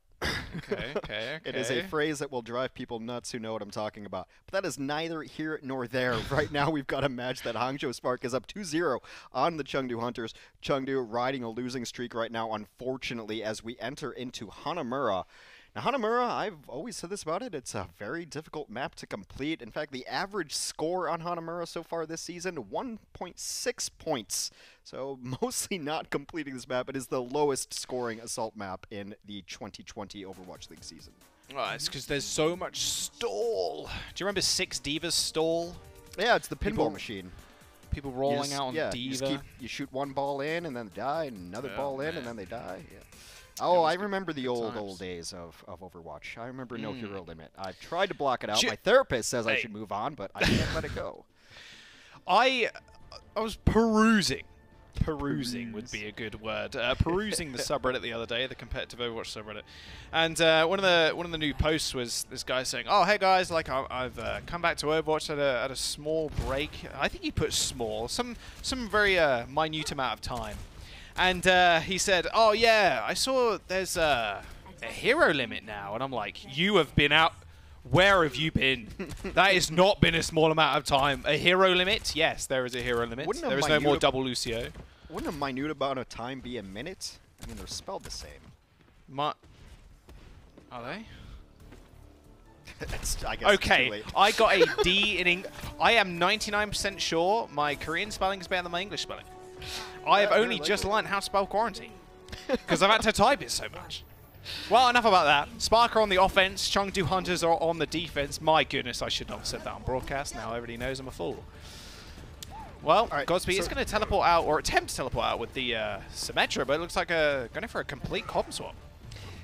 Okay. It is a phrase that will drive people nuts who know what I'm talking about. But that is neither here nor there. Right now we've got a match that Hangzhou Spark is up 2-0 on the Chengdu Hunters. Chengdu riding a losing streak right now, unfortunately, as we enter into Hanamura. Now, Hanamura, I've always said this about it, it's a very difficult map to complete. In fact, the average score on Hanamura so far this season, 1.6 points. So mostly not completing this map. It is the lowest scoring assault map in the 2020 Overwatch League season. Well, it's because there's so much stall. Do you remember Six Divas stall? Yeah, it's the pinball machine. People rolling out on Diva. You shoot one ball in and then die, and another ball in and then they die. Yeah. Oh, I remember the old days of Overwatch. I remember No Hero Limit. I've tried to block it out. My therapist says I should move on, but I can't let it go. I was perusing. Perusing would be a good word. Perusing the subreddit the other day, the competitive Overwatch subreddit, and one of the new posts was this guy saying, "Oh, hey guys, like I've come back to Overwatch at a small break." I think he put small, some very minute amount of time. And he said, "Oh yeah, I saw there's a hero limit now," and I'm like, "You have been out. Where have you been? That has not been a small amount of time. A hero limit? Yes, there is a hero limit. There is no more double Lucio. Wouldn't a minute amount of time be a minute? I mean, they're spelled the same. Are they? I guess okay, I got a D in English. I am 99% sure my Korean spelling is better than my English spelling. I have only just learned how to spell quarantine because I've had to type it so much. Well, enough about that. Spark are on the offense. Chengdu Hunters are on the defense. My goodness, I should not have said that on broadcast. Now everybody knows I'm a fool. Well, right, Godsb is going to teleport out or attempt to teleport out with the Symmetra, but it looks like going for a complete comp swap.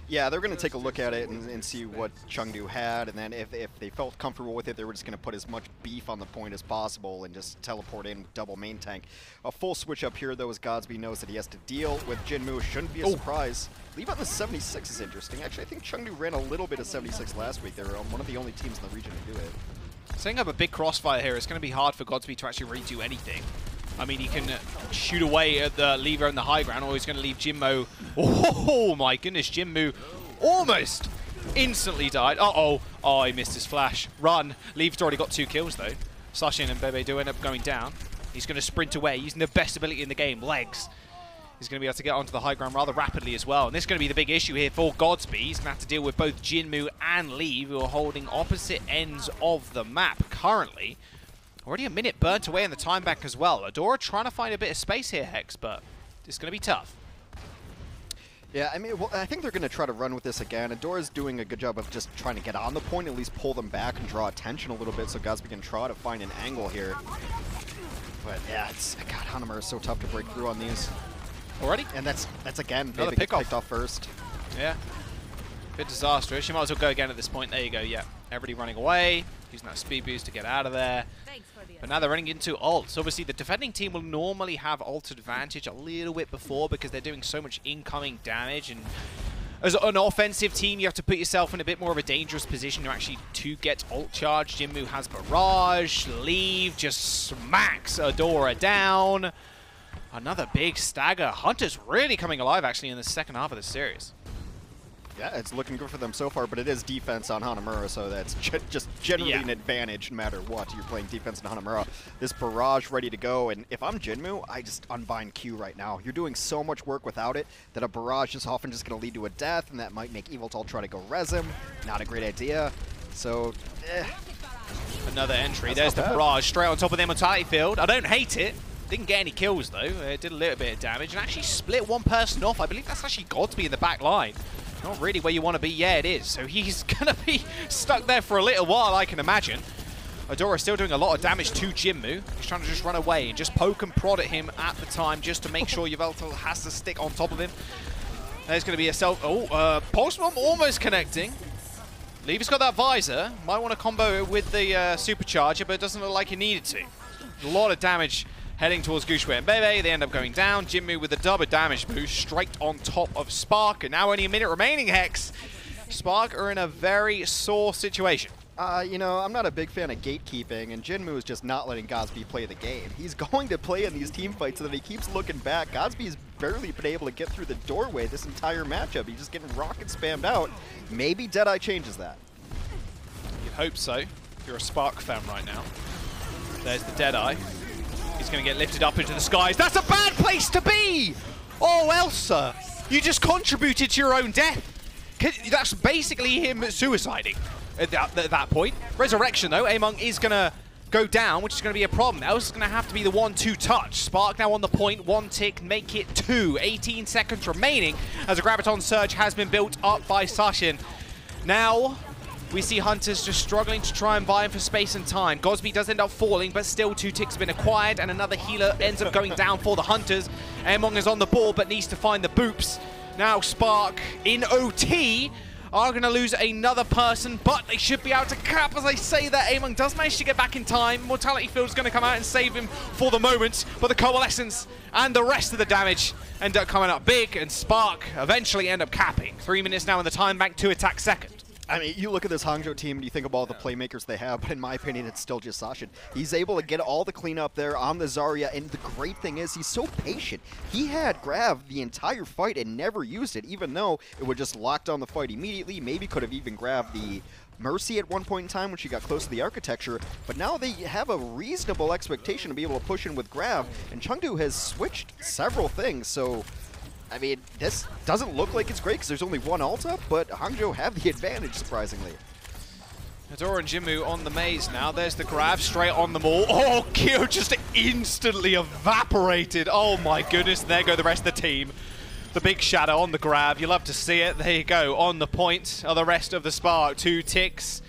Yeah, they're going to take a look at it and see what Chengdu had, and then if they felt comfortable with it, they were just going to put as much beef on the point as possible and just teleport in with double main tank. A full switch up here, though, as Godsb knows that he has to deal with Jinmu. Shouldn't be a surprise. Leave on the 76 is interesting. Actually, I think Chengdu ran a little bit of 76 last week. They were one of the only teams in the region to do it. Setting up a big crossfire here, it's going to be hard for Godsb to actually redo anything. I mean, he can shoot away at the lever in the high ground, or he's going to leave Jinmu. Oh, my goodness. Jinmu almost instantly died. Uh-oh. Oh, he missed his flash. Run. Leave's already got 2 kills, though. Sasin and Bebe do end up going down. He's going to sprint away using the best ability in the game, legs. He's going to be able to get onto the high ground rather rapidly as well. And this is going to be the big issue here for Godsb. He's going to have to deal with both Jinmu and Leave, who are holding opposite ends of the map currently. Already a minute burnt away in the time back as well. Adora trying to find a bit of space here, Hex, but it's going to be tough. Yeah, I mean, well, I think they're going to try to run with this again. Adora's doing a good job of just trying to get on the point, at least pull them back and draw attention a little bit so Godsb can try to find an angle here. But yeah, God, Hanamura is so tough to break through on these. Already? And that's again, Bebe gets picked off first. Yeah. Bit disastrous. You might as well go again at this point. There you go, yeah. Everybody running away, using that speed boost to get out of there. But now they're running into ults. So obviously, the defending team will normally have ult advantage a little bit before because they're doing so much incoming damage. And as an offensive team, you have to put yourself in a bit more of a dangerous position to get ult charged. Jinmu has barrage. Leave just smacks Adora down. Another big stagger. Hunters really coming alive, actually, in the second half of the series. Yeah, it's looking good for them so far, but it is defense on Hanamura, so that's just generally an advantage no matter what. You're playing defense on Hanamura. This barrage ready to go, and if I'm Jinmu, I just unbind Q right now. You're doing so much work without it that a barrage is often just going to lead to a death, and that might make Yveltal try to go res him. Not a great idea. So, Another entry. There's the barrage straight on top of the Immortality Field. I don't hate it. Didn't get any kills, though. It did a little bit of damage, and actually split one person off. I believe that's actually Godsb in the back line. Not really where you want to be. Yeah, it is. So he's going to be stuck there for a little while, I can imagine. Adora still doing a lot of damage to Jinmu. He's trying to just run away and just poke and prod at him at the time just to make sure Yveltal has to stick on top of him. There's going to be a self... Oh, Pulse Bomb almost connecting. Leave's got that visor. Might want to combo it with the Supercharger, but it doesn't look like he needed to. A lot of damage heading towards Guxue and Bebe. They end up going down. Jinmu with a double damage boost straight on top of Spark. And now only a minute remaining, Hex. Spark are in a very sore situation. You know, I'm not a big fan of gatekeeping, and Jinmu is just not letting Godsb play the game. He's going to play in these team fights, and then he keeps looking back. Godsby's barely been able to get through the doorway this entire matchup. He's just getting rocket spammed out. Maybe Deadeye changes that. You'd hope so, if you're a Spark fan right now. There's the Deadeye. He's going to get lifted up into the skies. That's a bad place to be! Oh, Elsa, you just contributed to your own death. That's basically him suiciding. At that point. Resurrection, though, Ameng is going to go down, which is going to be a problem. Elsa's going to have to be the 1-2 touch. Spark now on the point. One tick, make it two. 18 seconds remaining as a Graviton Surge has been built up by Sasin. Now, we see Hunters just struggling to try and vie for space and time. Godsb does end up falling, but still two ticks have been acquired, and another healer ends up going down for the Hunters. Ameng is on the ball, but needs to find the boops. Now, Spark in OT are going to lose another person, but they should be able to cap. As I say that, Ameng does manage to get back in time. Mortality Field's going to come out and save him for the moment, but the Coalescence and the rest of the damage end up coming up big, and Spark eventually end up capping. 3 minutes now in the time bank to attack second. I mean, you look at this Hangzhou team and you think of all the playmakers they have, but in my opinion, it's still just Sasin. He's able to get all the cleanup there on the Zarya, and the great thing is he's so patient. He had Grav the entire fight and never used it, even though it would just lock down the fight immediately. Maybe could have even grabbed the Mercy at one point in time when she got close to the architecture, but now they have a reasonable expectation to be able to push in with Grav, and Chengdu has switched several things, so... I mean, this doesn't look like it's great because there's only one ult up, but Hangzhou have the advantage, surprisingly. Adora and Jinmu on the maze now. There's the grab straight on them all. Oh, Kyo just instantly evaporated. Oh my goodness, and there go the rest of the team. The big shadow on the grab. You love to see it. There you go. On the point are the rest of the Spark. Two ticks.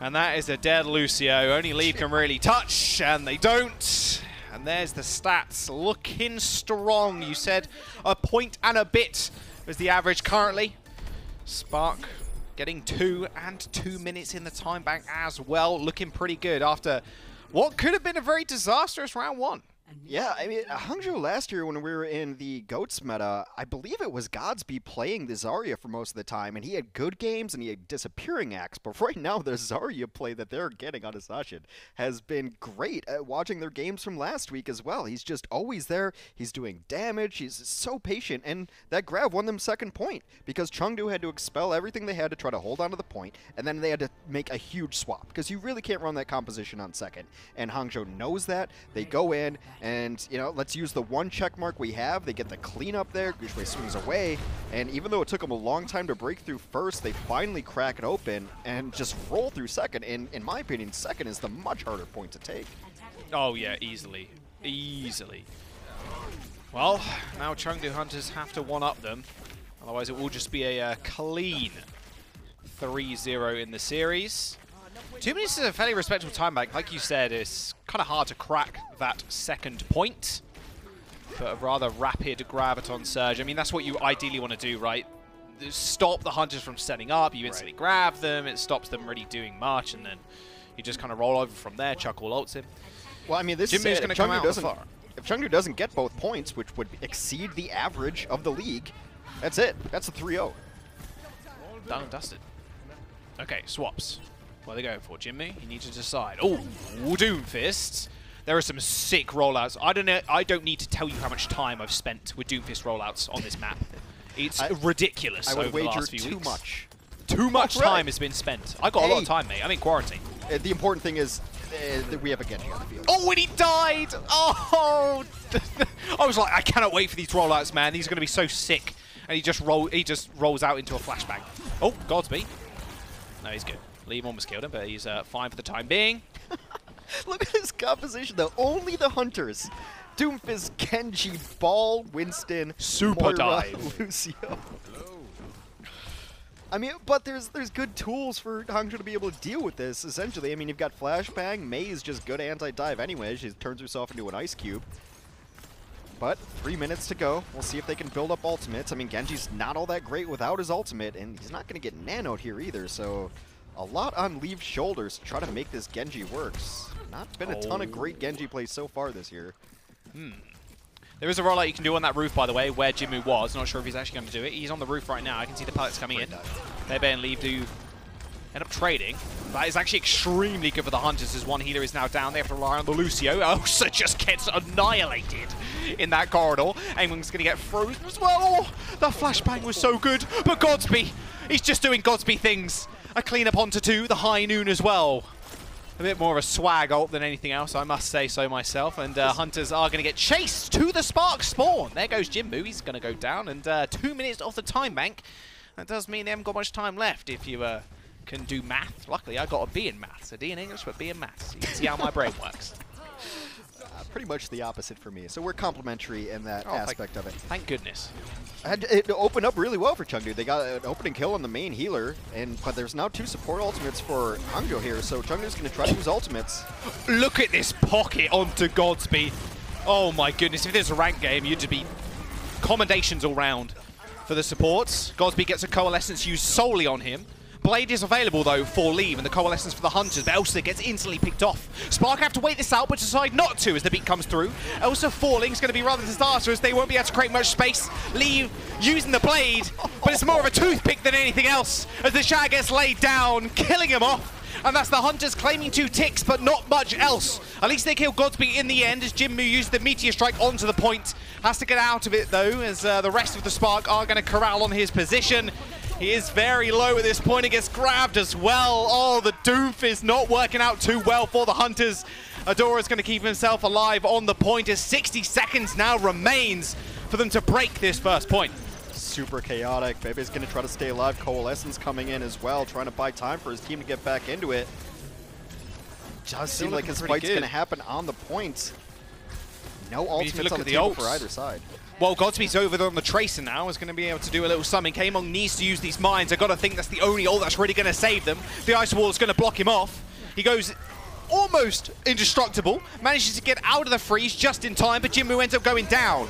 And that is a dead Lucio. Only Leave can really touch, and they don't. And there's the stats, looking strong. You said a point and a bit is the average currently. Spark getting 2 and 2 minutes in the time bank as well, looking pretty good after what could have been a very disastrous round one. Yeah, I mean, Hangzhou last year when we were in the GOATS meta, I believe it was Godsb playing the Zarya for most of the time, and he had good games and he had disappearing acts, but right now the Zarya play that they're getting on Sasin has been great at watching their games from last week as well. He's just always there, he's doing damage, he's so patient, and that grab won them second point because Chengdu had to expel everything they had to try to hold onto the point, and then they had to make a huge swap because you really can't run that composition on second, and Hangzhou knows that. They go in, and, you know, let's use the one check mark we have. They get the cleanup there. Guxue swings away. And even though it took them a long time to break through first, they finally crack it open and just roll through second. And in my opinion, second is the much harder point to take. Oh, yeah, easily. Easily. Well, now Chengdu Hunters have to one-up them. Otherwise, it will just be a clean 3-0 in the series. 2 minutes is a fairly respectable time back. Like you said, it's kind of hard to crack that second point. But a rather rapid Graviton Surge. I mean, that's what you ideally want to do, right? Stop the Hunters from setting up. You instantly grab them. It stops them really doing much. And then you just kind of roll over from there. Chuck all ults in. Well, I mean, this is going to come out far. If Chengdu doesn't get both points, which would exceed the average of the league, that's it. That's a 3-0. Done and dusted. Okay, swaps. What are they going for? Jinmu, you need to decide. Oh, Doomfist. There are some sick rollouts. I don't know. I don't need to tell you how much time I've spent with Doomfist rollouts on this map. It's ridiculous. I would over wager the last few too weeks. Much. Too much time has been spent. I got a lot of time, mate. I'm in quarantine. The important thing is that we have a Genji on the field. Oh, and he died! Oh! I was like, I cannot wait for these rollouts, man. These are going to be so sick. And he just rolls out into a flashbang. Oh, Godsb. No, he's good. Leave almost killed him, but he's fine for the time being. Look at this composition, though. Only the Hunters. Doomfist, Genji, Ball, Winston, Super Dive, Lucio. I mean, but there's good tools for Hangzhou to be able to deal with this, essentially. I mean, you've got Flashbang. Mei is just good anti-dive anyway. She turns herself into an ice cube. But 3 minutes to go. We'll see if they can build up ultimates. I mean, Genji's not all that great without his ultimate, and he's not going to get nanoed here either, so a lot on Leave's shoulders to try to make this Genji work. Not been a ton of great Genji plays so far this year. Hmm. There is a rollout you can do on that roof, by the way, where Jinmu was. Not sure if he's actually going to do it. He's on the roof right now. I can see the pellets coming in. Bebe and Leave do end up trading. That is actually extremely good for the Hunters, as one healer is now down. They have to rely on the Lucio. Elsa just gets annihilated in that corridor. Ameng's going to get frozen as well. The flashbang was so good, but Godsb, he's just doing Godsb things. A cleanup onto two, the high noon as well. A bit more of a swag ult than anything else, I must say so myself. And Hunters are going to get chased to the Spark spawn. There goes Jinmu. He's going to go down. And 2 minutes off the time bank. That does mean they haven't got much time left if you can do math. Luckily, I got a B in maths. A D in English, but B in maths. So you can see how my brain works. Pretty much the opposite for me. So we're complementary in that aspect of it. Thank goodness. And it opened up really well for Chengdu. They got an opening kill on the main healer, but there's now two support ultimates for Hangzhou here, so Chengdu's going to try to use ultimates. Look at this pocket onto Godsb. Oh my goodness, if there's a ranked game, you'd be commendations all round for the supports. Godsb gets a coalescence used solely on him. Blade is available, though, for Leave, and the Coalescence for the Hunters, but Elsa gets instantly picked off. Spark have to wait this out, but decide not to as the beat comes through. Elsa falling is going to be rather disastrous. They won't be able to create much space. Leave using the Blade, but it's more of a toothpick than anything else as the Shatter gets laid down, killing him off. And that's the Hunters claiming 2 ticks, but not much else. At least they kill Godsb in the end as Jinmu used the Meteor Strike onto the point. Has to get out of it, though, as the rest of the Spark are going to corral on his position. He is very low at this point. He gets grabbed as well. Oh, the Doomfist is not working out too well for the Hunters. Adora's going to keep himself alive on the point as 60 seconds now remains for them to break this first point. Super chaotic. Bebe's going to try to stay alive. Coalescence coming in as well, trying to buy time for his team to get back into it. Does seem like his fight's going to happen on the point. No ultimates on the table for either side. Well, Godspeed's over there on the Tracer now. Is going to be able to do a little summon. K-Mong needs to use these mines. I've got to think that's the only ult that's really going to save them. The Ice Wall is going to block him off. He goes almost indestructible. Manages to get out of the freeze just in time, but Jinmu ends up going down.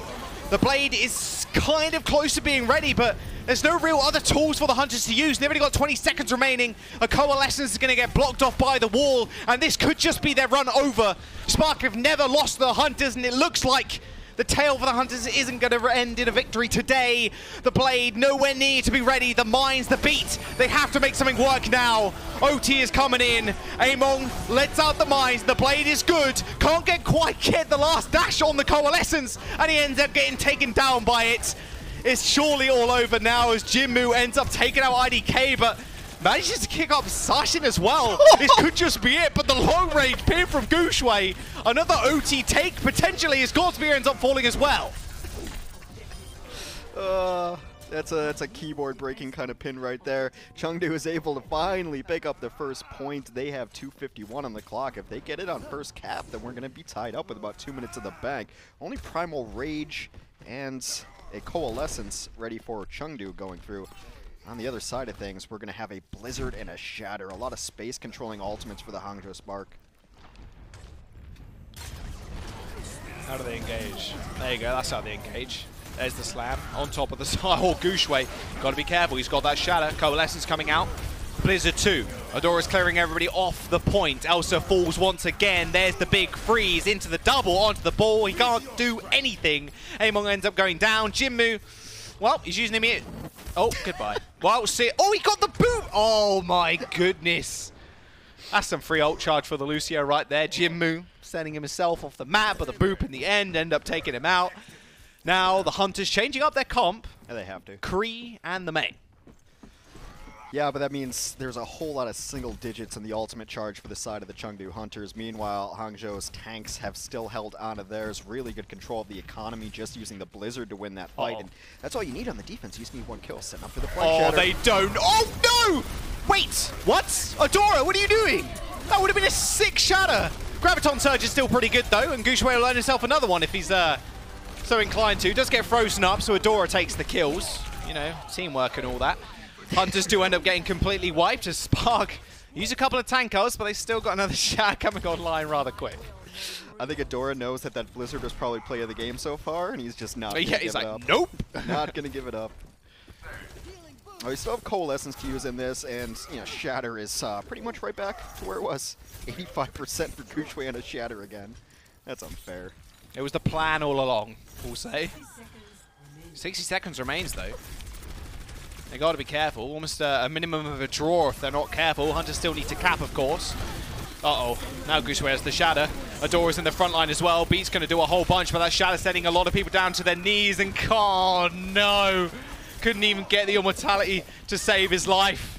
The Blade is kind of close to being ready, but there's no real other tools for the Hunters to use. They've only got 20 seconds remaining. A Coalescence is going to get blocked off by the wall, and this could just be their run over. Spark have never lost the Hunters, and it looks like the tail for the Hunters isn't going to end in a victory today. The Blade nowhere near to be ready. The mines, the beat. They have to make something work now. OT is coming in. Ameng lets out the mines. The Blade is good. Can't quite get the last dash on the Coalescence. And he ends up getting taken down by it. It's surely all over now as Jinmu ends up taking out IDK, but manages to kick up Sasin as well. This could just be it, but the long range pin from Guxue. Another OT take, potentially, as Godsb ends up falling as well. That's a keyboard breaking kind of pin right there. Chengdu is able to finally pick up the first point. They have 2:51 on the clock. If they get it on first cap, then we're going to be tied up with about 2 minutes in the bank. Only Primal Rage and a Coalescence ready for Chengdu going through. On the other side of things, we're going to have a Blizzard and a Shatter. A lot of space controlling ultimates for the Hangzhou Spark. How do they engage? There you go, that's how they engage. There's the slam on top of the side. Oh, Guxue. Got to be careful, he's got that Shatter. Coalescence coming out. Blizzard 2. Adora's clearing everybody off the point. Elsa falls once again. There's the big freeze into the double, onto the ball. He can't do anything. Ameng ends up going down. Jinmu, well, he's using him here. Oh, goodbye. Well, see. Oh, he got the boot. Oh, my goodness. That's some free ult charge for the Lucio right there. Jinmu sending himself off the map, but the boop in the end end up taking him out. Now the Hunters changing up their comp. Yeah, they have to. Kree and the Mei. Yeah, but that means there's a whole lot of single digits in the ultimate charge for the side of the Chengdu Hunters. Meanwhile, Hangzhou's tanks have still held on to theirs. Really good control of the economy, just using the Blizzard to win that fight. And that's all you need on the defense. You just need one kill, setting up for the flash. Oh, Shatter. They don't. Oh, no! Wait, what? Adora, what are you doing? That would have been a sick Shatter. Graviton Surge is still pretty good, though, and Guxue will earn himself another one if he's so inclined to. Does get frozen up, so Adora takes the kills. You know, teamwork and all that. Hunters do end up getting completely wiped as Spark use a couple of tankers, but they still got another shot coming online rather quick. I think Adora knows that that Blizzard was probably play of the game so far, and he's just not. Yeah, he's like, up. Nope, not gonna give it up. Oh, we still have Coalescence to use in this, and you know, Shatter is pretty much right back to where it was. 85% for Guxue and a Shatter again. That's unfair. It was the plan all along, we'll say. 60 seconds remains though. They got to be careful. Almost a minimum of a draw if they're not careful. Hunters still need to cap, of course. Uh-oh. Now Guxue has the Shatter. Adora's in the front line as well. Beat's going to do a whole bunch, but that Shatter sending a lot of people down to their knees. And oh, no. Couldn't even get the immortality to save his life.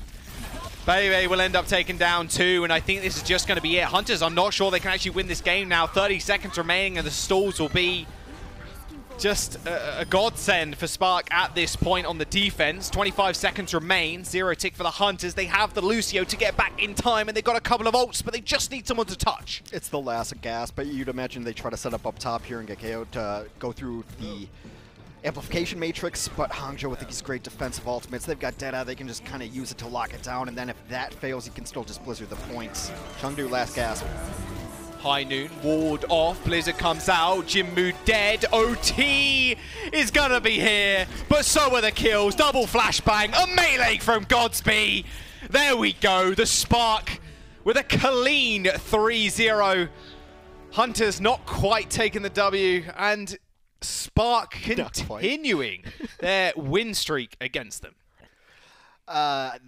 Bebe will end up taken down too, and I think this is just going to be it. Hunters, I'm not sure they can actually win this game now. 30 seconds remaining, and the stalls will be just a godsend for Spark at this point on the defense. 25 seconds remain, zero tick for the Hunters. They have the Lucio to get back in time, and they've got a couple of ults, but they just need someone to touch. It's the last gasp, but you'd imagine they try to set up top here and get KO'd to go through the amplification matrix, but Hangzhou with these great defensive ultimates. They've got Dead Eye, they can just kind of use it to lock it down, and then if that fails, you can still just Blizzard the points. Chengdu last gasp. High Noon ward off, Blizzard comes out, Jinmu dead, OT is gonna be here, but so are the kills. Double flashbang, a melee from Godsb. There we go, the Spark with a clean 3-0. Hunters not quite taking the W, and Spark continuing their win streak against them.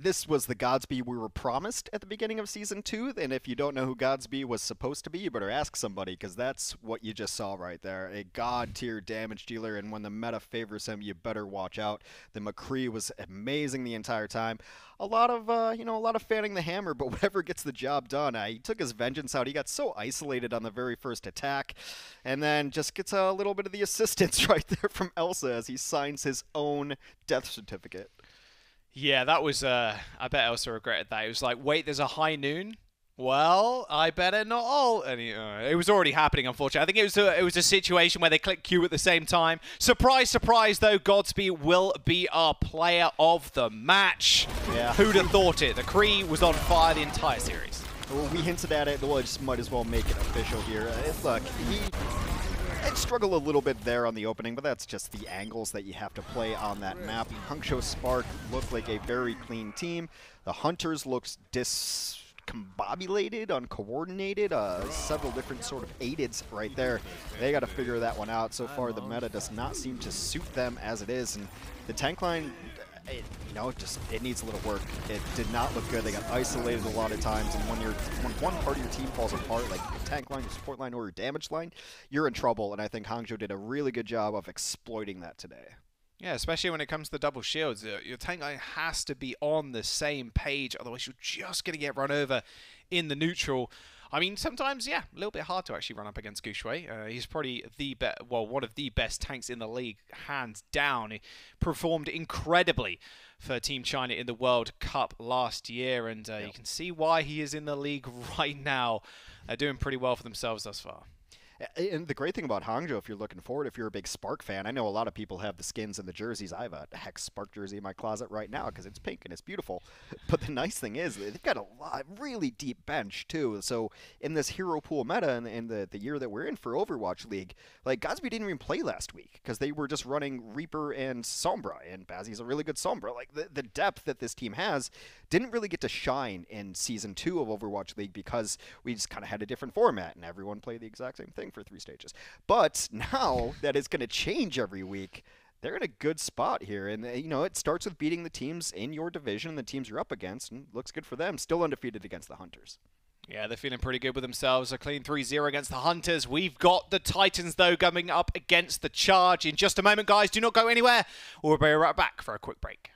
This was the Godsb we were promised at the beginning of Season 2, and if you don't know who Godsb was supposed to be, you better ask somebody, because that's what you just saw right there. A god-tier damage dealer, and when the meta favors him, you better watch out. The McCree was amazing the entire time. A lot of, a lot of fanning the hammer, but whatever gets the job done. He took his vengeance out. He got so isolated on the very first attack, and then just gets a little bit of the assistance right there from Elsa as he signs his own death certificate. Yeah, that was, I bet Elsa regretted that. It was like, wait, there's a High Noon? Well, I better not ult. And it was already happening, unfortunately. I think it was a situation where they clicked Q at the same time. Surprise, surprise, though, Godsb will be our player of the match. Yeah. Who'd have thought it? The Kree was on fire the entire series. Well, we hinted at it. Well, I just might as well make it official here. Look, I'd struggle a little bit there on the opening, but that's just the angles that you have to play on that map. Hangzhou Spark looked like a very clean team. The Hunters looks discombobulated, uncoordinated, several different sort of aideds right there. They got to figure that one out. So far, the meta does not seem to suit them as it is, and the tank line, it needs a little work. It did not look good. They got isolated a lot of times, and when one part of your team falls apart, like your tank line, your support line, or your damage line, you're in trouble, and I think Hangzhou did a really good job of exploiting that today. Yeah, especially when it comes to the double shields. Your tank line has to be on the same page, otherwise you're just going to get run over in the neutral. I mean, sometimes, yeah, a little bit hard to actually run up against Guxue. He's probably one of the best tanks in the league, hands down. He performed incredibly for Team China in the World Cup last year, and you can see why he is in the league right now. They're doing pretty well for themselves thus far. And the great thing about Hangzhou, if you're looking forward, if you're a big Spark fan, I know a lot of people have the skins and the jerseys. I have a Hex Spark jersey in my closet right now because it's pink and it's beautiful. But the nice thing is they've got a lot, really deep bench too. So in this hero pool meta and the year that we're in for Overwatch League, like Godsb didn't even play last week because they were just running Reaper and Sombra, and Bazzi's a really good Sombra. Like the depth that this team has didn't really get to shine in Season 2 of Overwatch League because we just kind of had a different format and everyone played the exact same thing for 3 stages. But now that it's going to change every week, they're in a good spot here. And, it starts with beating the teams in your division, the teams you're up against, and looks good for them. Still undefeated against the Hunters. Yeah, they're feeling pretty good with themselves. A clean 3-0 against the Hunters. We've got the Titans, though, coming up against the Charge in just a moment, guys. Do not go anywhere. We'll be right back for a quick break.